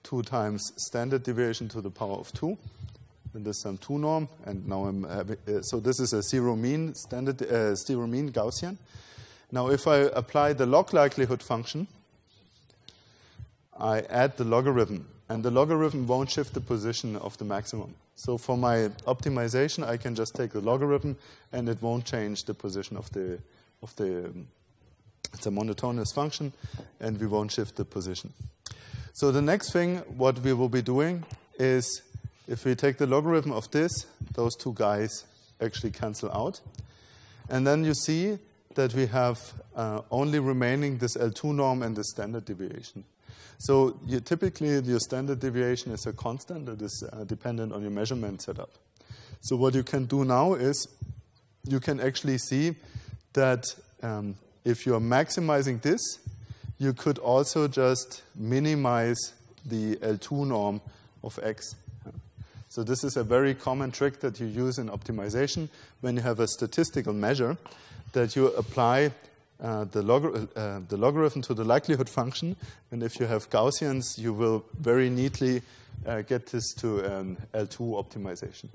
two times standard deviation to the power of two, and there's some two norm, and now I'm having, uh, so this is a zero mean standard uh, zero mean Gaussian. Now, if I apply the log likelihood function, I add the logarithm, and the logarithm won't shift the position of the maximum. So for my optimization, I can just take the logarithm, and it won't change the position of the, of the, it's a monotonous function, and we won't shift the position. So the next thing, what we will be doing is, if we take the logarithm of this, those two guys actually cancel out. And then you see that we have uh, only remaining this L two norm and the standard deviation. So you typically, your standard deviation is a constant that is uh, dependent on your measurement setup. So what you can do now is you can actually see that um, if you're maximizing this, you could also just minimize the L two norm of x. So this is a very common trick that you use in optimization when you have a statistical measure that you apply Uh, the, log uh, the logarithm to the likelihood function, and if you have Gaussians, you will very neatly uh, get this to an L two optimization.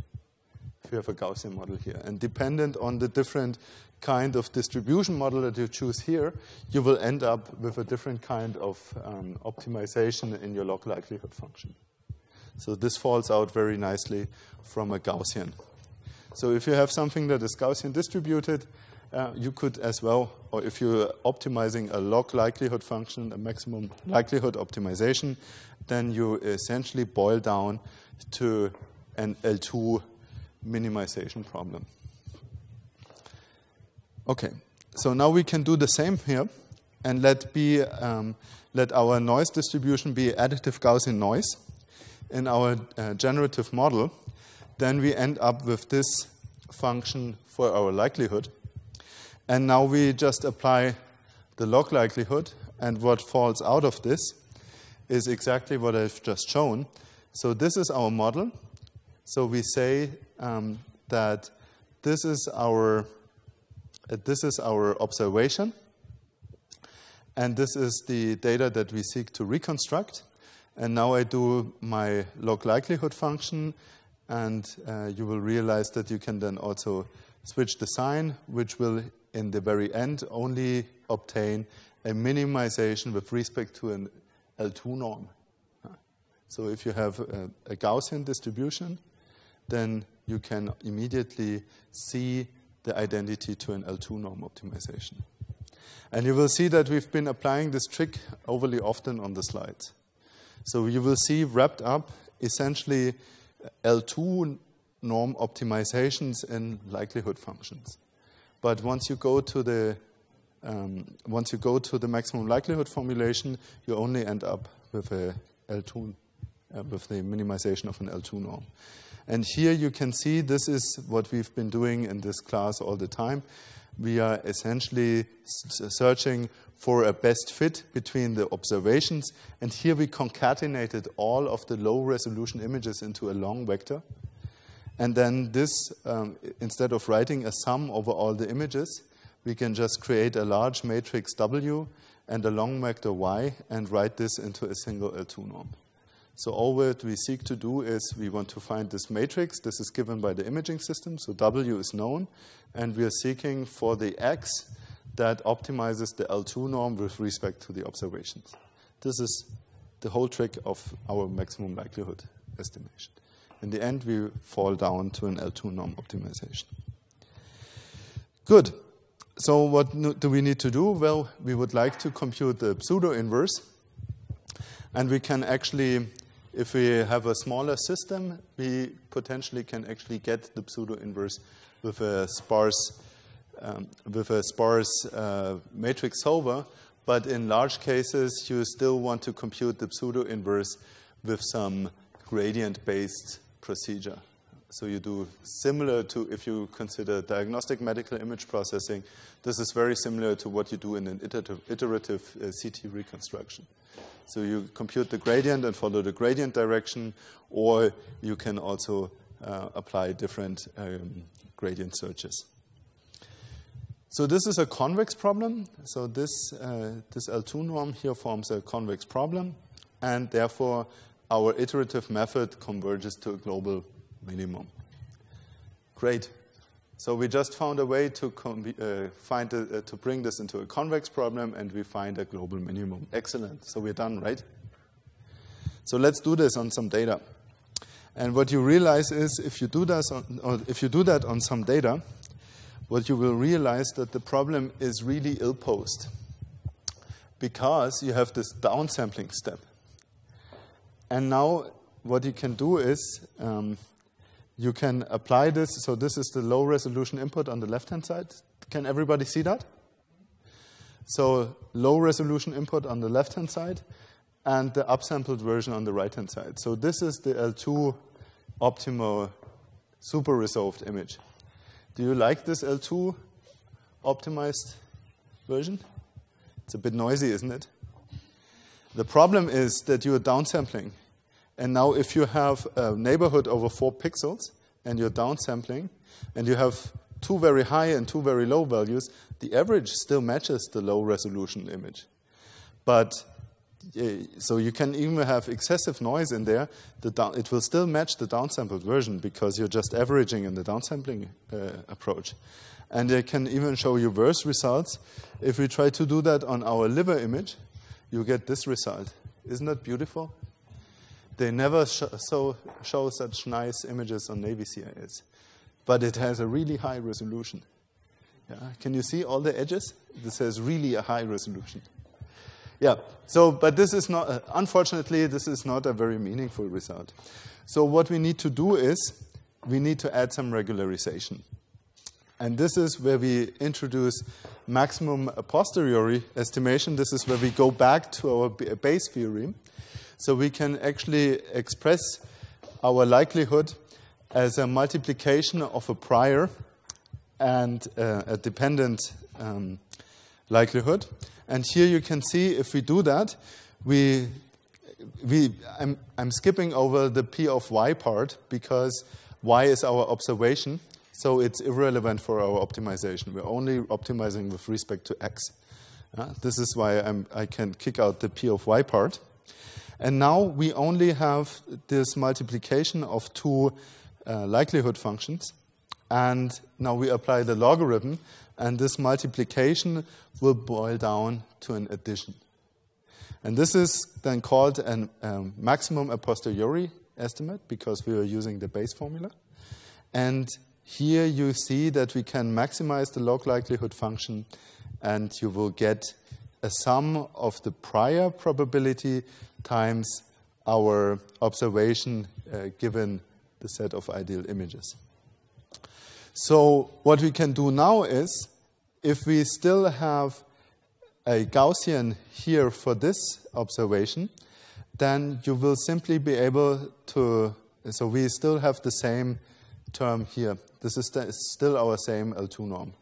we have a Gaussian model here. And dependent on the different kind of distribution model that you choose here, you will end up with a different kind of um, optimization in your log likelihood function. So this falls out very nicely from a Gaussian. So if you have something that is Gaussian distributed, uh, you could as well, or if you're optimizing a log likelihood function, a maximum likelihood optimization, then you essentially boil down to an L two minimization problem. Okay, so now we can do the same here and let, be, um, let our noise distribution be additive Gaussian noise in our uh, generative model. Then we end up with this function for our likelihood. And now we just apply the log likelihood, and what falls out of this is exactly what I've just shown. So this is our model. So we say um, that this is our uh, this is our observation, and this is the data that we seek to reconstruct. And now I do my log likelihood function, and uh, you will realize that you can then also switch the sign, which will in the very end only obtain a minimization with respect to an L two norm. So if you have a, a Gaussian distribution, then you can immediately see the identity to an L two norm optimization. And you will see that we've been applying this trick overly often on the slides. So you will see wrapped up essentially L two norm optimizations in likelihood functions. But once you go to the um, once you go to the maximum likelihood formulation, you only end up with a L two uh, with the minimization of an L two norm. And here you can see this is what we've been doing in this class all the time. We are essentially searching for a best fit between the observations, and here we concatenated all of the low resolution images into a long vector. And then this, um, instead of writing a sum over all the images, we can just create a large matrix W and a long vector Y and write this into a single L two norm. So all that we seek to do is we want to find this matrix. This is given by the imaging system, so W is known. And we are seeking for the X that optimizes the L two norm with respect to the observations. This is the whole trick of our maximum likelihood estimation. In the end, we fall down to an L two norm optimization. Good. So what do we need to do? Well, we would like to compute the pseudo inverse. And we can actually, if we have a smaller system, we potentially can actually get the pseudo inverse with a sparse, um, with a sparse uh, matrix solver. But in large cases, you still want to compute the pseudo inverse with some gradient-based procedure. So you do similar to, if you consider diagnostic medical image processing, this is very similar to what you do in an iterative, iterative uh, C T reconstruction. So you compute the gradient and follow the gradient direction, or you can also uh, apply different um, gradient searches. So this is a convex problem. So this, uh, this L two norm here forms a convex problem, and therefore our iterative method converges to a global minimum. Great. So we just found a way to uh, find a, uh, to bring this into a convex problem, and we find a global minimum. Excellent. So we're done, right? So let's do this on some data. And what you realize is, if you do this on, or if you do that on some data, what you will realize that the problem is really ill-posed, because you have this downsampling step. And now what you can do is um, you can apply this. So this is the low resolution input on the left-hand side. Can everybody see that? So low resolution input on the left-hand side and the upsampled version on the right-hand side. So this is the L two optimal super resolved image. Do you like this L two optimized version? It's a bit noisy, isn't it? The problem is that you are downsampling. And now if you have a neighborhood over four pixels and you're downsampling, and you have two very high and two very low values, the average still matches the low resolution image. But so you can even have excessive noise in there. The down, it will still match the downsampled version because you're just averaging in the downsampling uh, approach. And they can even show you worse results. If we try to do that on our liver image, you get this result. Isn't that beautiful? They never sh so show such nice images on Navy C I S. But it has a really high resolution. Yeah. Can you see all the edges? This has really a high resolution. Yeah, so, but this is not, uh, unfortunately, this is not a very meaningful result. So what we need to do is, we need to add some regularization. And this is where we introduce maximum a posteriori estimation. This is where we go back to our Bayes theorem. So we can actually express our likelihood as a multiplication of a prior and uh, a dependent um, likelihood. And here you can see if we do that, we, we, I'm, I'm skipping over the P of Y part because Y is our observation. So it's irrelevant for our optimization. We're only optimizing with respect to x. Uh, this is why I'm, I can kick out the P of y part. And now we only have this multiplication of two uh, likelihood functions. And now we apply the logarithm. And this multiplication will boil down to an addition. And this is then called a um, maximum a posteriori estimate because we are using the Bayes formula. And here you see that we can maximize the log likelihood function, and you will get a sum of the prior probability times our observation uh, given the set of ideal images. So what we can do now is, if we still have a Gaussian here for this observation, then you will simply be able to, so we still have the same term here. This is st still our same L two norm.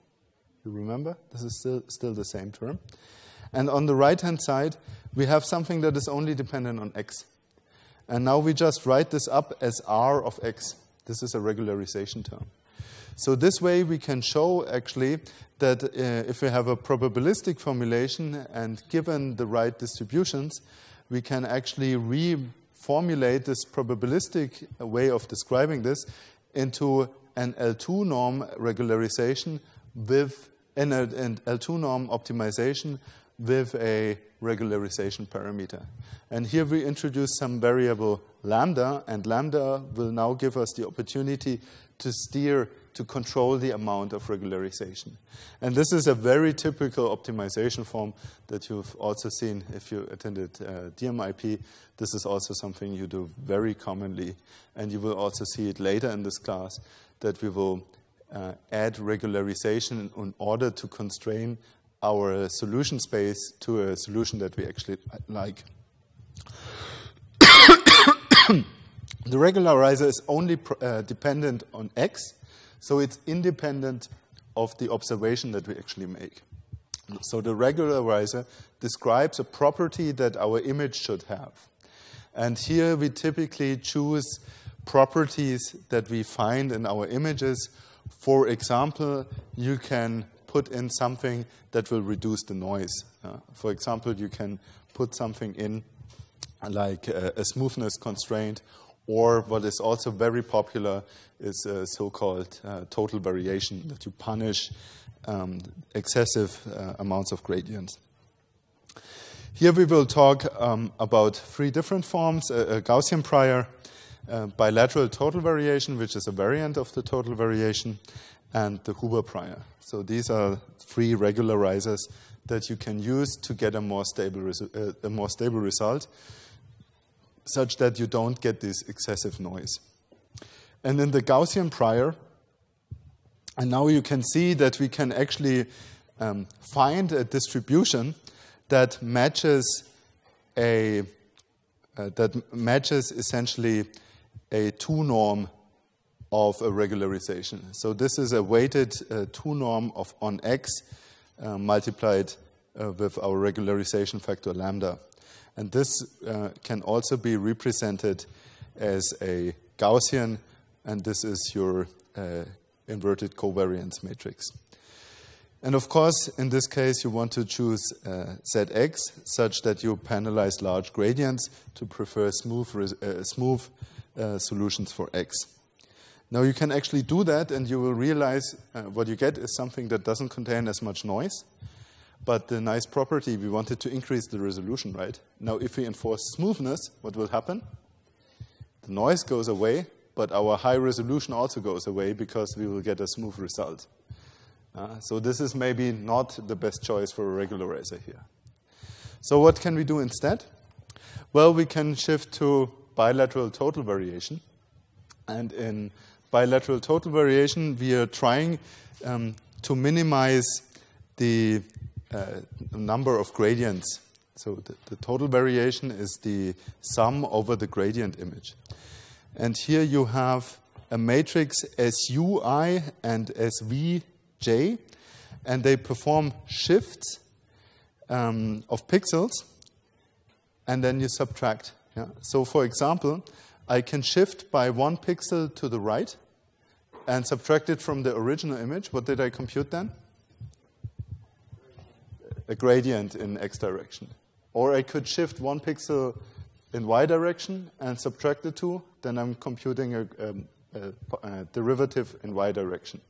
You remember? This is still, still the same term. And on the right-hand side, we have something that is only dependent on x. And now we just write this up as R of x. This is a regularization term. So this way we can show, actually, that uh, if we have a probabilistic formulation and given the right distributions, we can actually reformulate this probabilistic way of describing this into an L two norm regularization with an L two norm optimization with a regularization parameter. And here we introduce some variable lambda, and lambda will now give us the opportunity to steer, to control the amount of regularization. And this is a very typical optimization form that you've also seen if you attended uh, D M I P. This is also something you do very commonly, and you will also see it later in this class that we will uh, add regularization in order to constrain our solution space to a solution that we actually like. The regularizer is only pr uh, dependent on x, so it's independent of the observation that we actually make. So the regularizer describes a property that our image should have. And here we typically choose properties that we find in our images. For example, you can put in something that will reduce the noise. Uh, for example, you can put something in like a, a smoothness constraint, or what is also very popular is uh, so-called uh, total variation, that you punish um, excessive uh, amounts of gradients. Here we will talk um, about three different forms, a, a Gaussian prior, uh, bilateral total variation, which is a variant of the total variation, and the Huber prior. So these are three regularizers that you can use to get a more stable, resu uh, a more stable result, such that you don't get this excessive noise. And in the Gaussian prior, and now you can see that we can actually um, find a distribution that matches a uh, that matches essentially a two norm of a regularization. So this is a weighted uh, two norm of on x uh, multiplied uh, with our regularization factor lambda. And this uh, can also be represented as a Gaussian, and this is your uh, inverted covariance matrix. And of course, in this case, you want to choose uh, Z X such that you panelize large gradients to prefer smooth, uh, smooth uh, solutions for X. Now you can actually do that, and you will realize uh, what you get is something that doesn't contain as much noise. But the nice property, we wanted to increase the resolution, right? Now if we enforce smoothness, what will happen? The noise goes away, but our high resolution also goes away because we will get a smooth result. Uh, so this is maybe not the best choice for a regularizer here. So what can we do instead? Well, we can shift to bilateral total variation. And in bilateral total variation, we are trying um, to minimize the uh, number of gradients. So the, the total variation is the sum over the gradient image. And here you have a matrix S U I and S V J, and they perform shifts um, of pixels, and then you subtract. Yeah? So for example, I can shift by one pixel to the right and subtract it from the original image. What did I compute then? A gradient in X direction. Or I could shift one pixel in Y direction and subtract the two, then I'm computing a, a, a derivative in Y direction.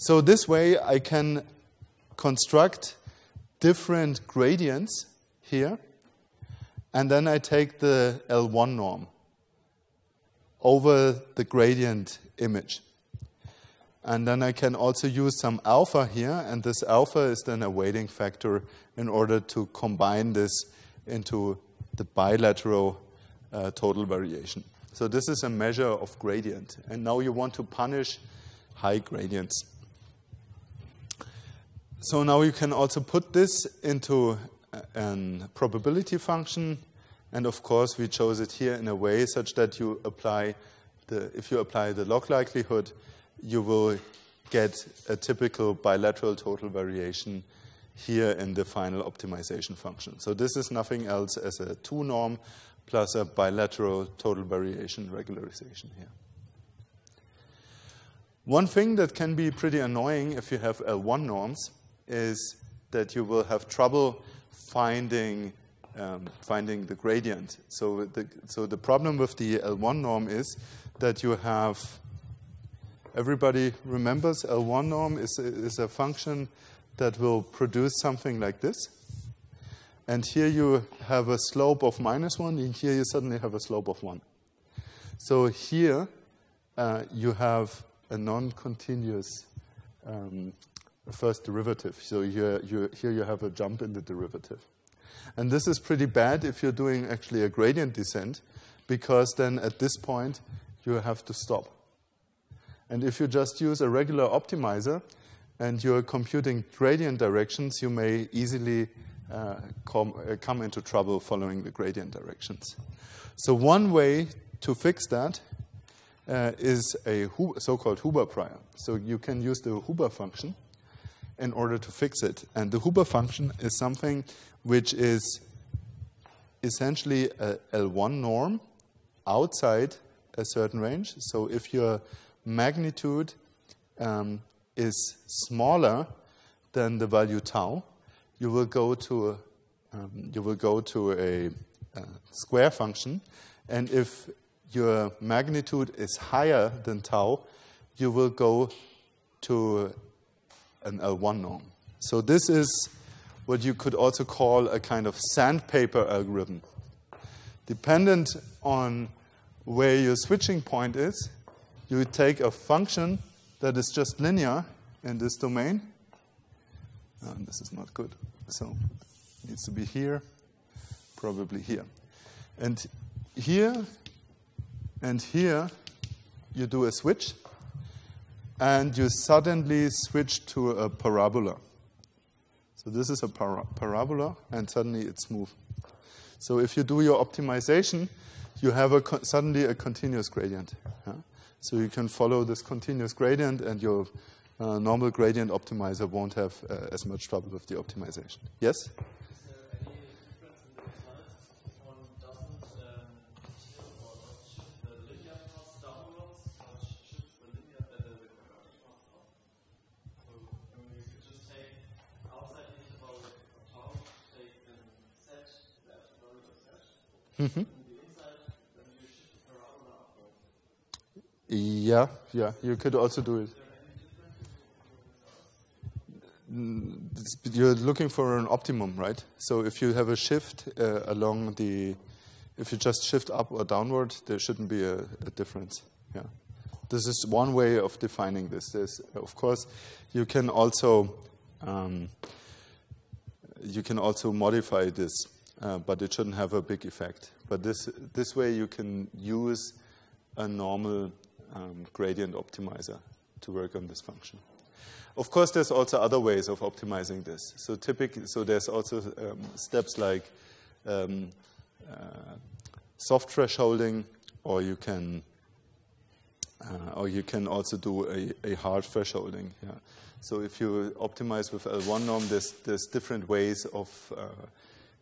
So this way I can construct different gradients here, and then I take the L one norm over the gradient image. And then I can also use some alpha here, and this alpha is then a weighting factor in order to combine this into the bilateral uh, total variation. So this is a measure of gradient, and now you want to punish high gradients. So now you can also put this into a probability function. And of course, we chose it here in a way such that you apply the, if you apply the log likelihood, you will get a typical bilateral total variation here in the final optimization function. So this is nothing else as a two norm plus a bilateral total variation regularization here. One thing that can be pretty annoying if you have L one norms is that you will have trouble finding Um, finding the gradient. So the, so the problem with the L one norm is that you have, everybody remembers L one norm is, is a function that will produce something like this. And here you have a slope of minus one, and here you suddenly have a slope of one. So here uh, you have a non-continuous um, first derivative. So here you, here you have a jump in the derivative. And this is pretty bad if you're doing actually a gradient descent, because then at this point you have to stop. And if you just use a regular optimizer and you're computing gradient directions, you may easily uh, com uh, come into trouble following the gradient directions. So one way to fix that uh, is a so-called Huber prior. So you can use the Huber function in order to fix it. And the Huber function is something which is essentially a L one norm outside a certain range. So if your magnitude um, is smaller than the value tau, you will go to um, you will go to a, a square function, and if your magnitude is higher than tau, you will go to an L one norm. So this is what you could also call a kind of sandpaper algorithm. Dependent on where your switching point is, you take a function that is just linear in this domain. And this is not good. So it needs to be here, probably here. And here and here, you do a switch, and you suddenly switch to a parabola. So this is a para parabola, and suddenly it's smooth. So if you do your optimization, you have a suddenly a continuous gradient. Yeah? So you can follow this continuous gradient, and your uh, normal gradient optimizer won't have uh, as much trouble with the optimization. Yes? Just Mhm. Yeah, yeah, you could also do it. You're looking for an optimum, right? So if you have a shift uh, along the, if you just shift up or downward, there shouldn't be a, a difference. Yeah, this is one way of defining this. There's, of course, you can also um, you can also modify this, uh, but it shouldn't have a big effect. But this this way you can use a normal um, gradient optimizer to work on this function. Of course, there's also other ways of optimizing this. So typically, so there's also um, steps like um, uh, soft thresholding, or you can, uh, or you can also do a, a hard thresholding. Yeah. So if you optimize with L one norm, there's there's different ways of uh,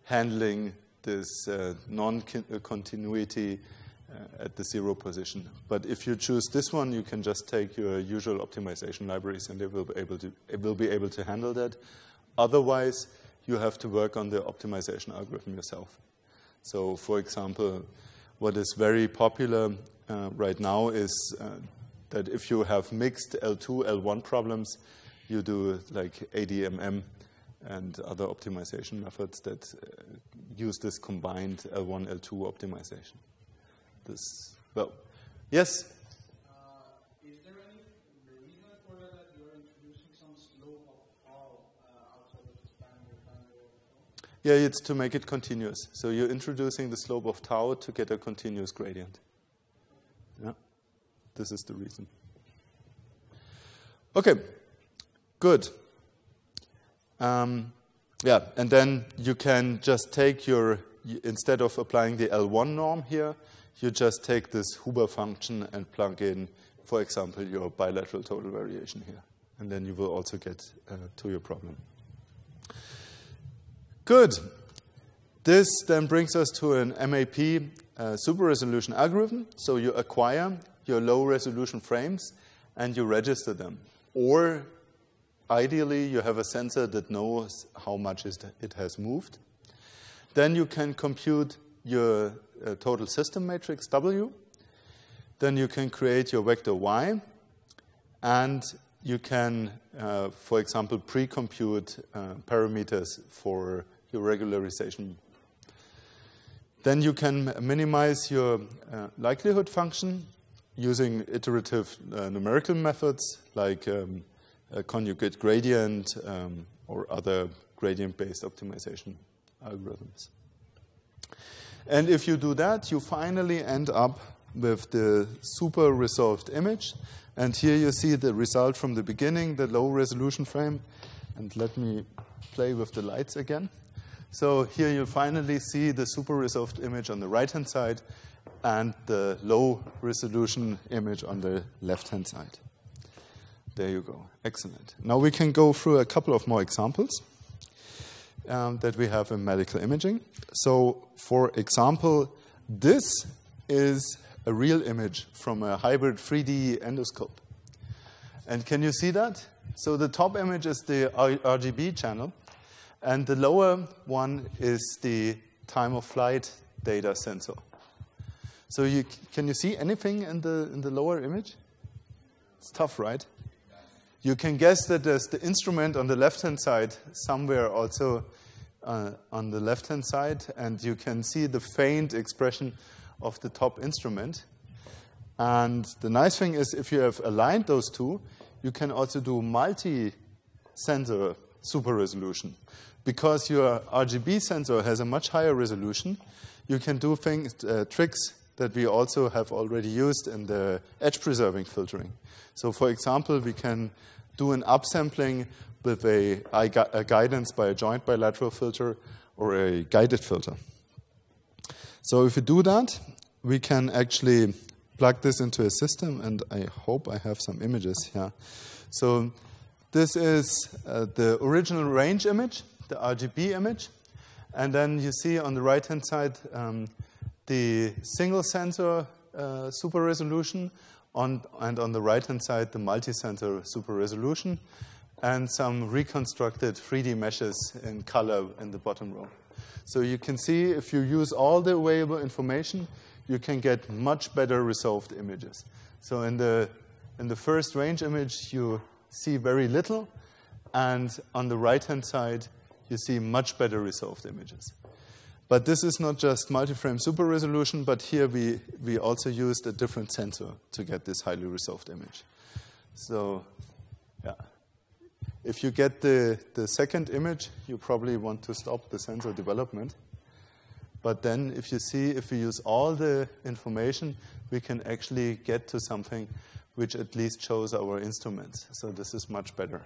handling this uh, non-continuity Uh, at the zero position. But if you choose this one, you can just take your usual optimization libraries and they will be able to, it will be able to handle that. Otherwise, you have to work on the optimization algorithm yourself. So for example, what is very popular uh, right now is uh, that if you have mixed L two, L one problems, you do like A D M M and other optimization methods that uh, use this combined L one, L two optimization. This. Well, yes? Uh, is there any reason for that, that you're introducing some slope of all uh, outside of the standard tau? Yeah, it's to make it continuous. So you're introducing the slope of tau to get a continuous gradient. Okay. Yeah, this is the reason. Okay, good. Um, yeah, and then you can just take your, instead of applying the L one norm here, you just take this Huber function and plug in, for example, your bilateral total variation here. And then you will also get uh, to your problem. Good. This then brings us to an M A P uh, super resolution algorithm. So you acquire your low resolution frames and you register them. Or ideally, you have a sensor that knows how much it has moved. Then you can compute your uh, total system matrix W, then you can create your vector Y, and you can, uh, for example, pre-compute uh, parameters for your regularization. Then you can minimize your uh, likelihood function using iterative uh, numerical methods like um, a conjugate gradient um, or other gradient-based optimization algorithms. And if you do that, you finally end up with the super resolved image. And here you see the result from the beginning, the low resolution frame. And let me play with the lights again. So here you finally see the super resolved image on the right-hand side and the low resolution image on the left-hand side. There you go. Excellent. Now we can go through a couple of more examples Um, that we have in medical imaging. So, for example, this is a real image from a hybrid three D endoscope. And can you see that? So the top image is the R G B channel, and the lower one is the time-of-flight data sensor. So you, can you see anything in the, in the lower image? It's tough, right? You can guess that there's the instrument on the left-hand side somewhere also uh, on the left-hand side, and you can see the faint expression of the top instrument. And the nice thing is if you have aligned those two, you can also do multi-sensor super resolution. Because your R G B sensor has a much higher resolution, you can do things, uh, tricks that we also have already used in the edge-preserving filtering. So for example, we can do an upsampling with a, a guidance by a joint bilateral filter or a guided filter. So if we do that, we can actually plug this into a system, and I hope I have some images here. So this is uh, the original range image, the R G B image, and then you see on the right-hand side um, the single sensor uh, super resolution, on, and on the right-hand side, the multi-sensor super resolution, and some reconstructed three D meshes in color in the bottom row. So you can see if you use all the available information, you can get much better resolved images. So in the, in the first range image, you see very little, and on the right-hand side, you see much better resolved images. But this is not just multi-frame super resolution, but here we, we also used a different sensor to get this highly resolved image. So, yeah. If you get the, the second image, you probably want to stop the sensor development. But then if you see, if we use all the information, we can actually get to something which at least shows our instruments. So this is much better.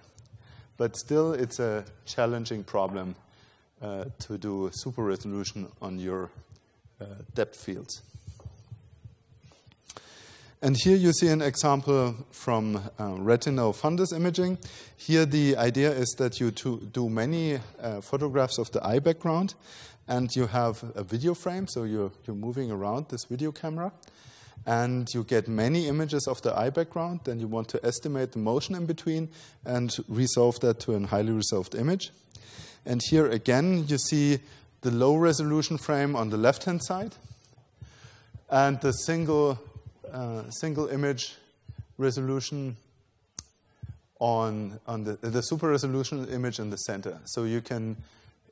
But still, it's a challenging problem uh, to do super resolution on your uh, depth fields. And here you see an example from uh, retinal fundus imaging. Here the idea is that you do many uh, photographs of the eye background, and you have a video frame, so you're, you're moving around this video camera, and you get many images of the eye background, then you want to estimate the motion in between and resolve that to a highly resolved image. And here again you see the low resolution frame on the left-hand side, and the single Uh, single image resolution on, on the, the super resolution image in the center. So you can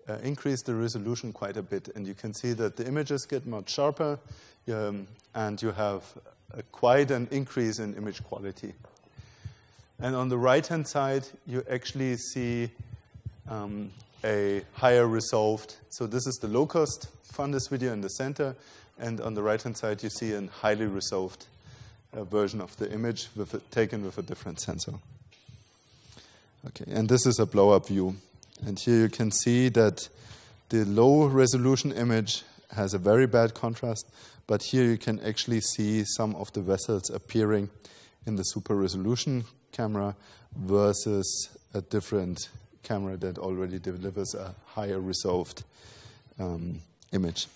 uh, increase the resolution quite a bit, and you can see that the images get much sharper, um, and you have a, quite an increase in image quality. And on the right-hand side, you actually see um, a higher resolved. So this is the low-cost fundus video in the center. And on the right-hand side, you see a highly resolved uh, version of the image with a, taken with a different sensor. Okay, and this is a blow-up view. And here you can see that the low-resolution image has a very bad contrast, but here you can actually see some of the vessels appearing in the super-resolution camera versus a different camera that already delivers a higher-resolved um, image.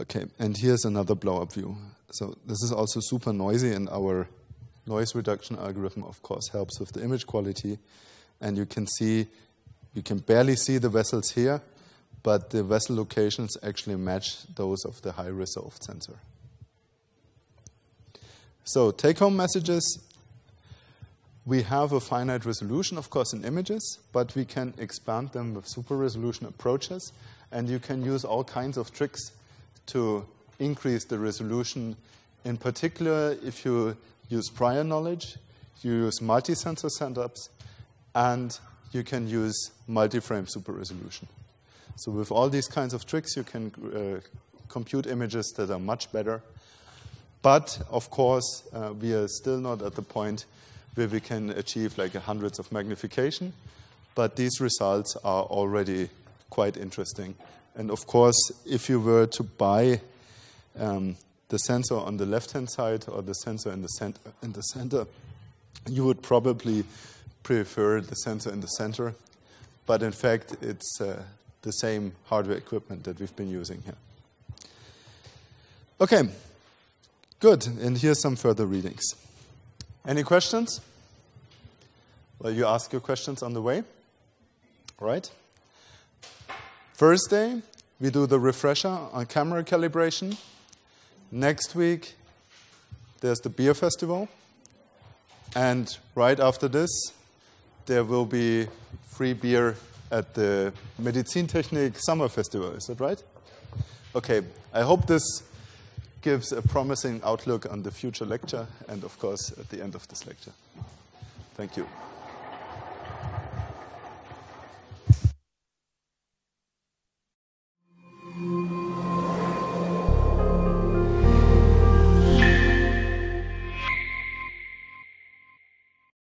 Okay, and here's another blow-up view. So this is also super noisy, and our noise reduction algorithm, of course, helps with the image quality. And you can see, you can barely see the vessels here, but the vessel locations actually match those of the high-resolved sensor. So take-home messages. We have a finite resolution, of course, in images, but we can expand them with super-resolution approaches, and you can use all kinds of tricks to increase the resolution. In particular, if you use prior knowledge, you use multi-sensor setups, and you can use multi-frame super resolution. So with all these kinds of tricks, you can uh, compute images that are much better. But of course, uh, we are still not at the point where we can achieve like a hundreds of magnification, but these results are already quite interesting. And of course, if you were to buy um, the sensor on the left-hand side or the sensor in the, center, in the center, you would probably prefer the sensor in the center. But in fact, it's uh, the same hardware equipment that we've been using here. Okay, good. And here's some further readings. Any questions? Well, you ask your questions on the way, right? Thursday, we do the refresher on camera calibration. Next week, there's the beer festival. And right after this, there will be free beer at the Medizintechnik Summer Festival. Is that right? Okay, I hope this gives a promising outlook on the future lecture and, of course, at the end of this lecture. Thank you.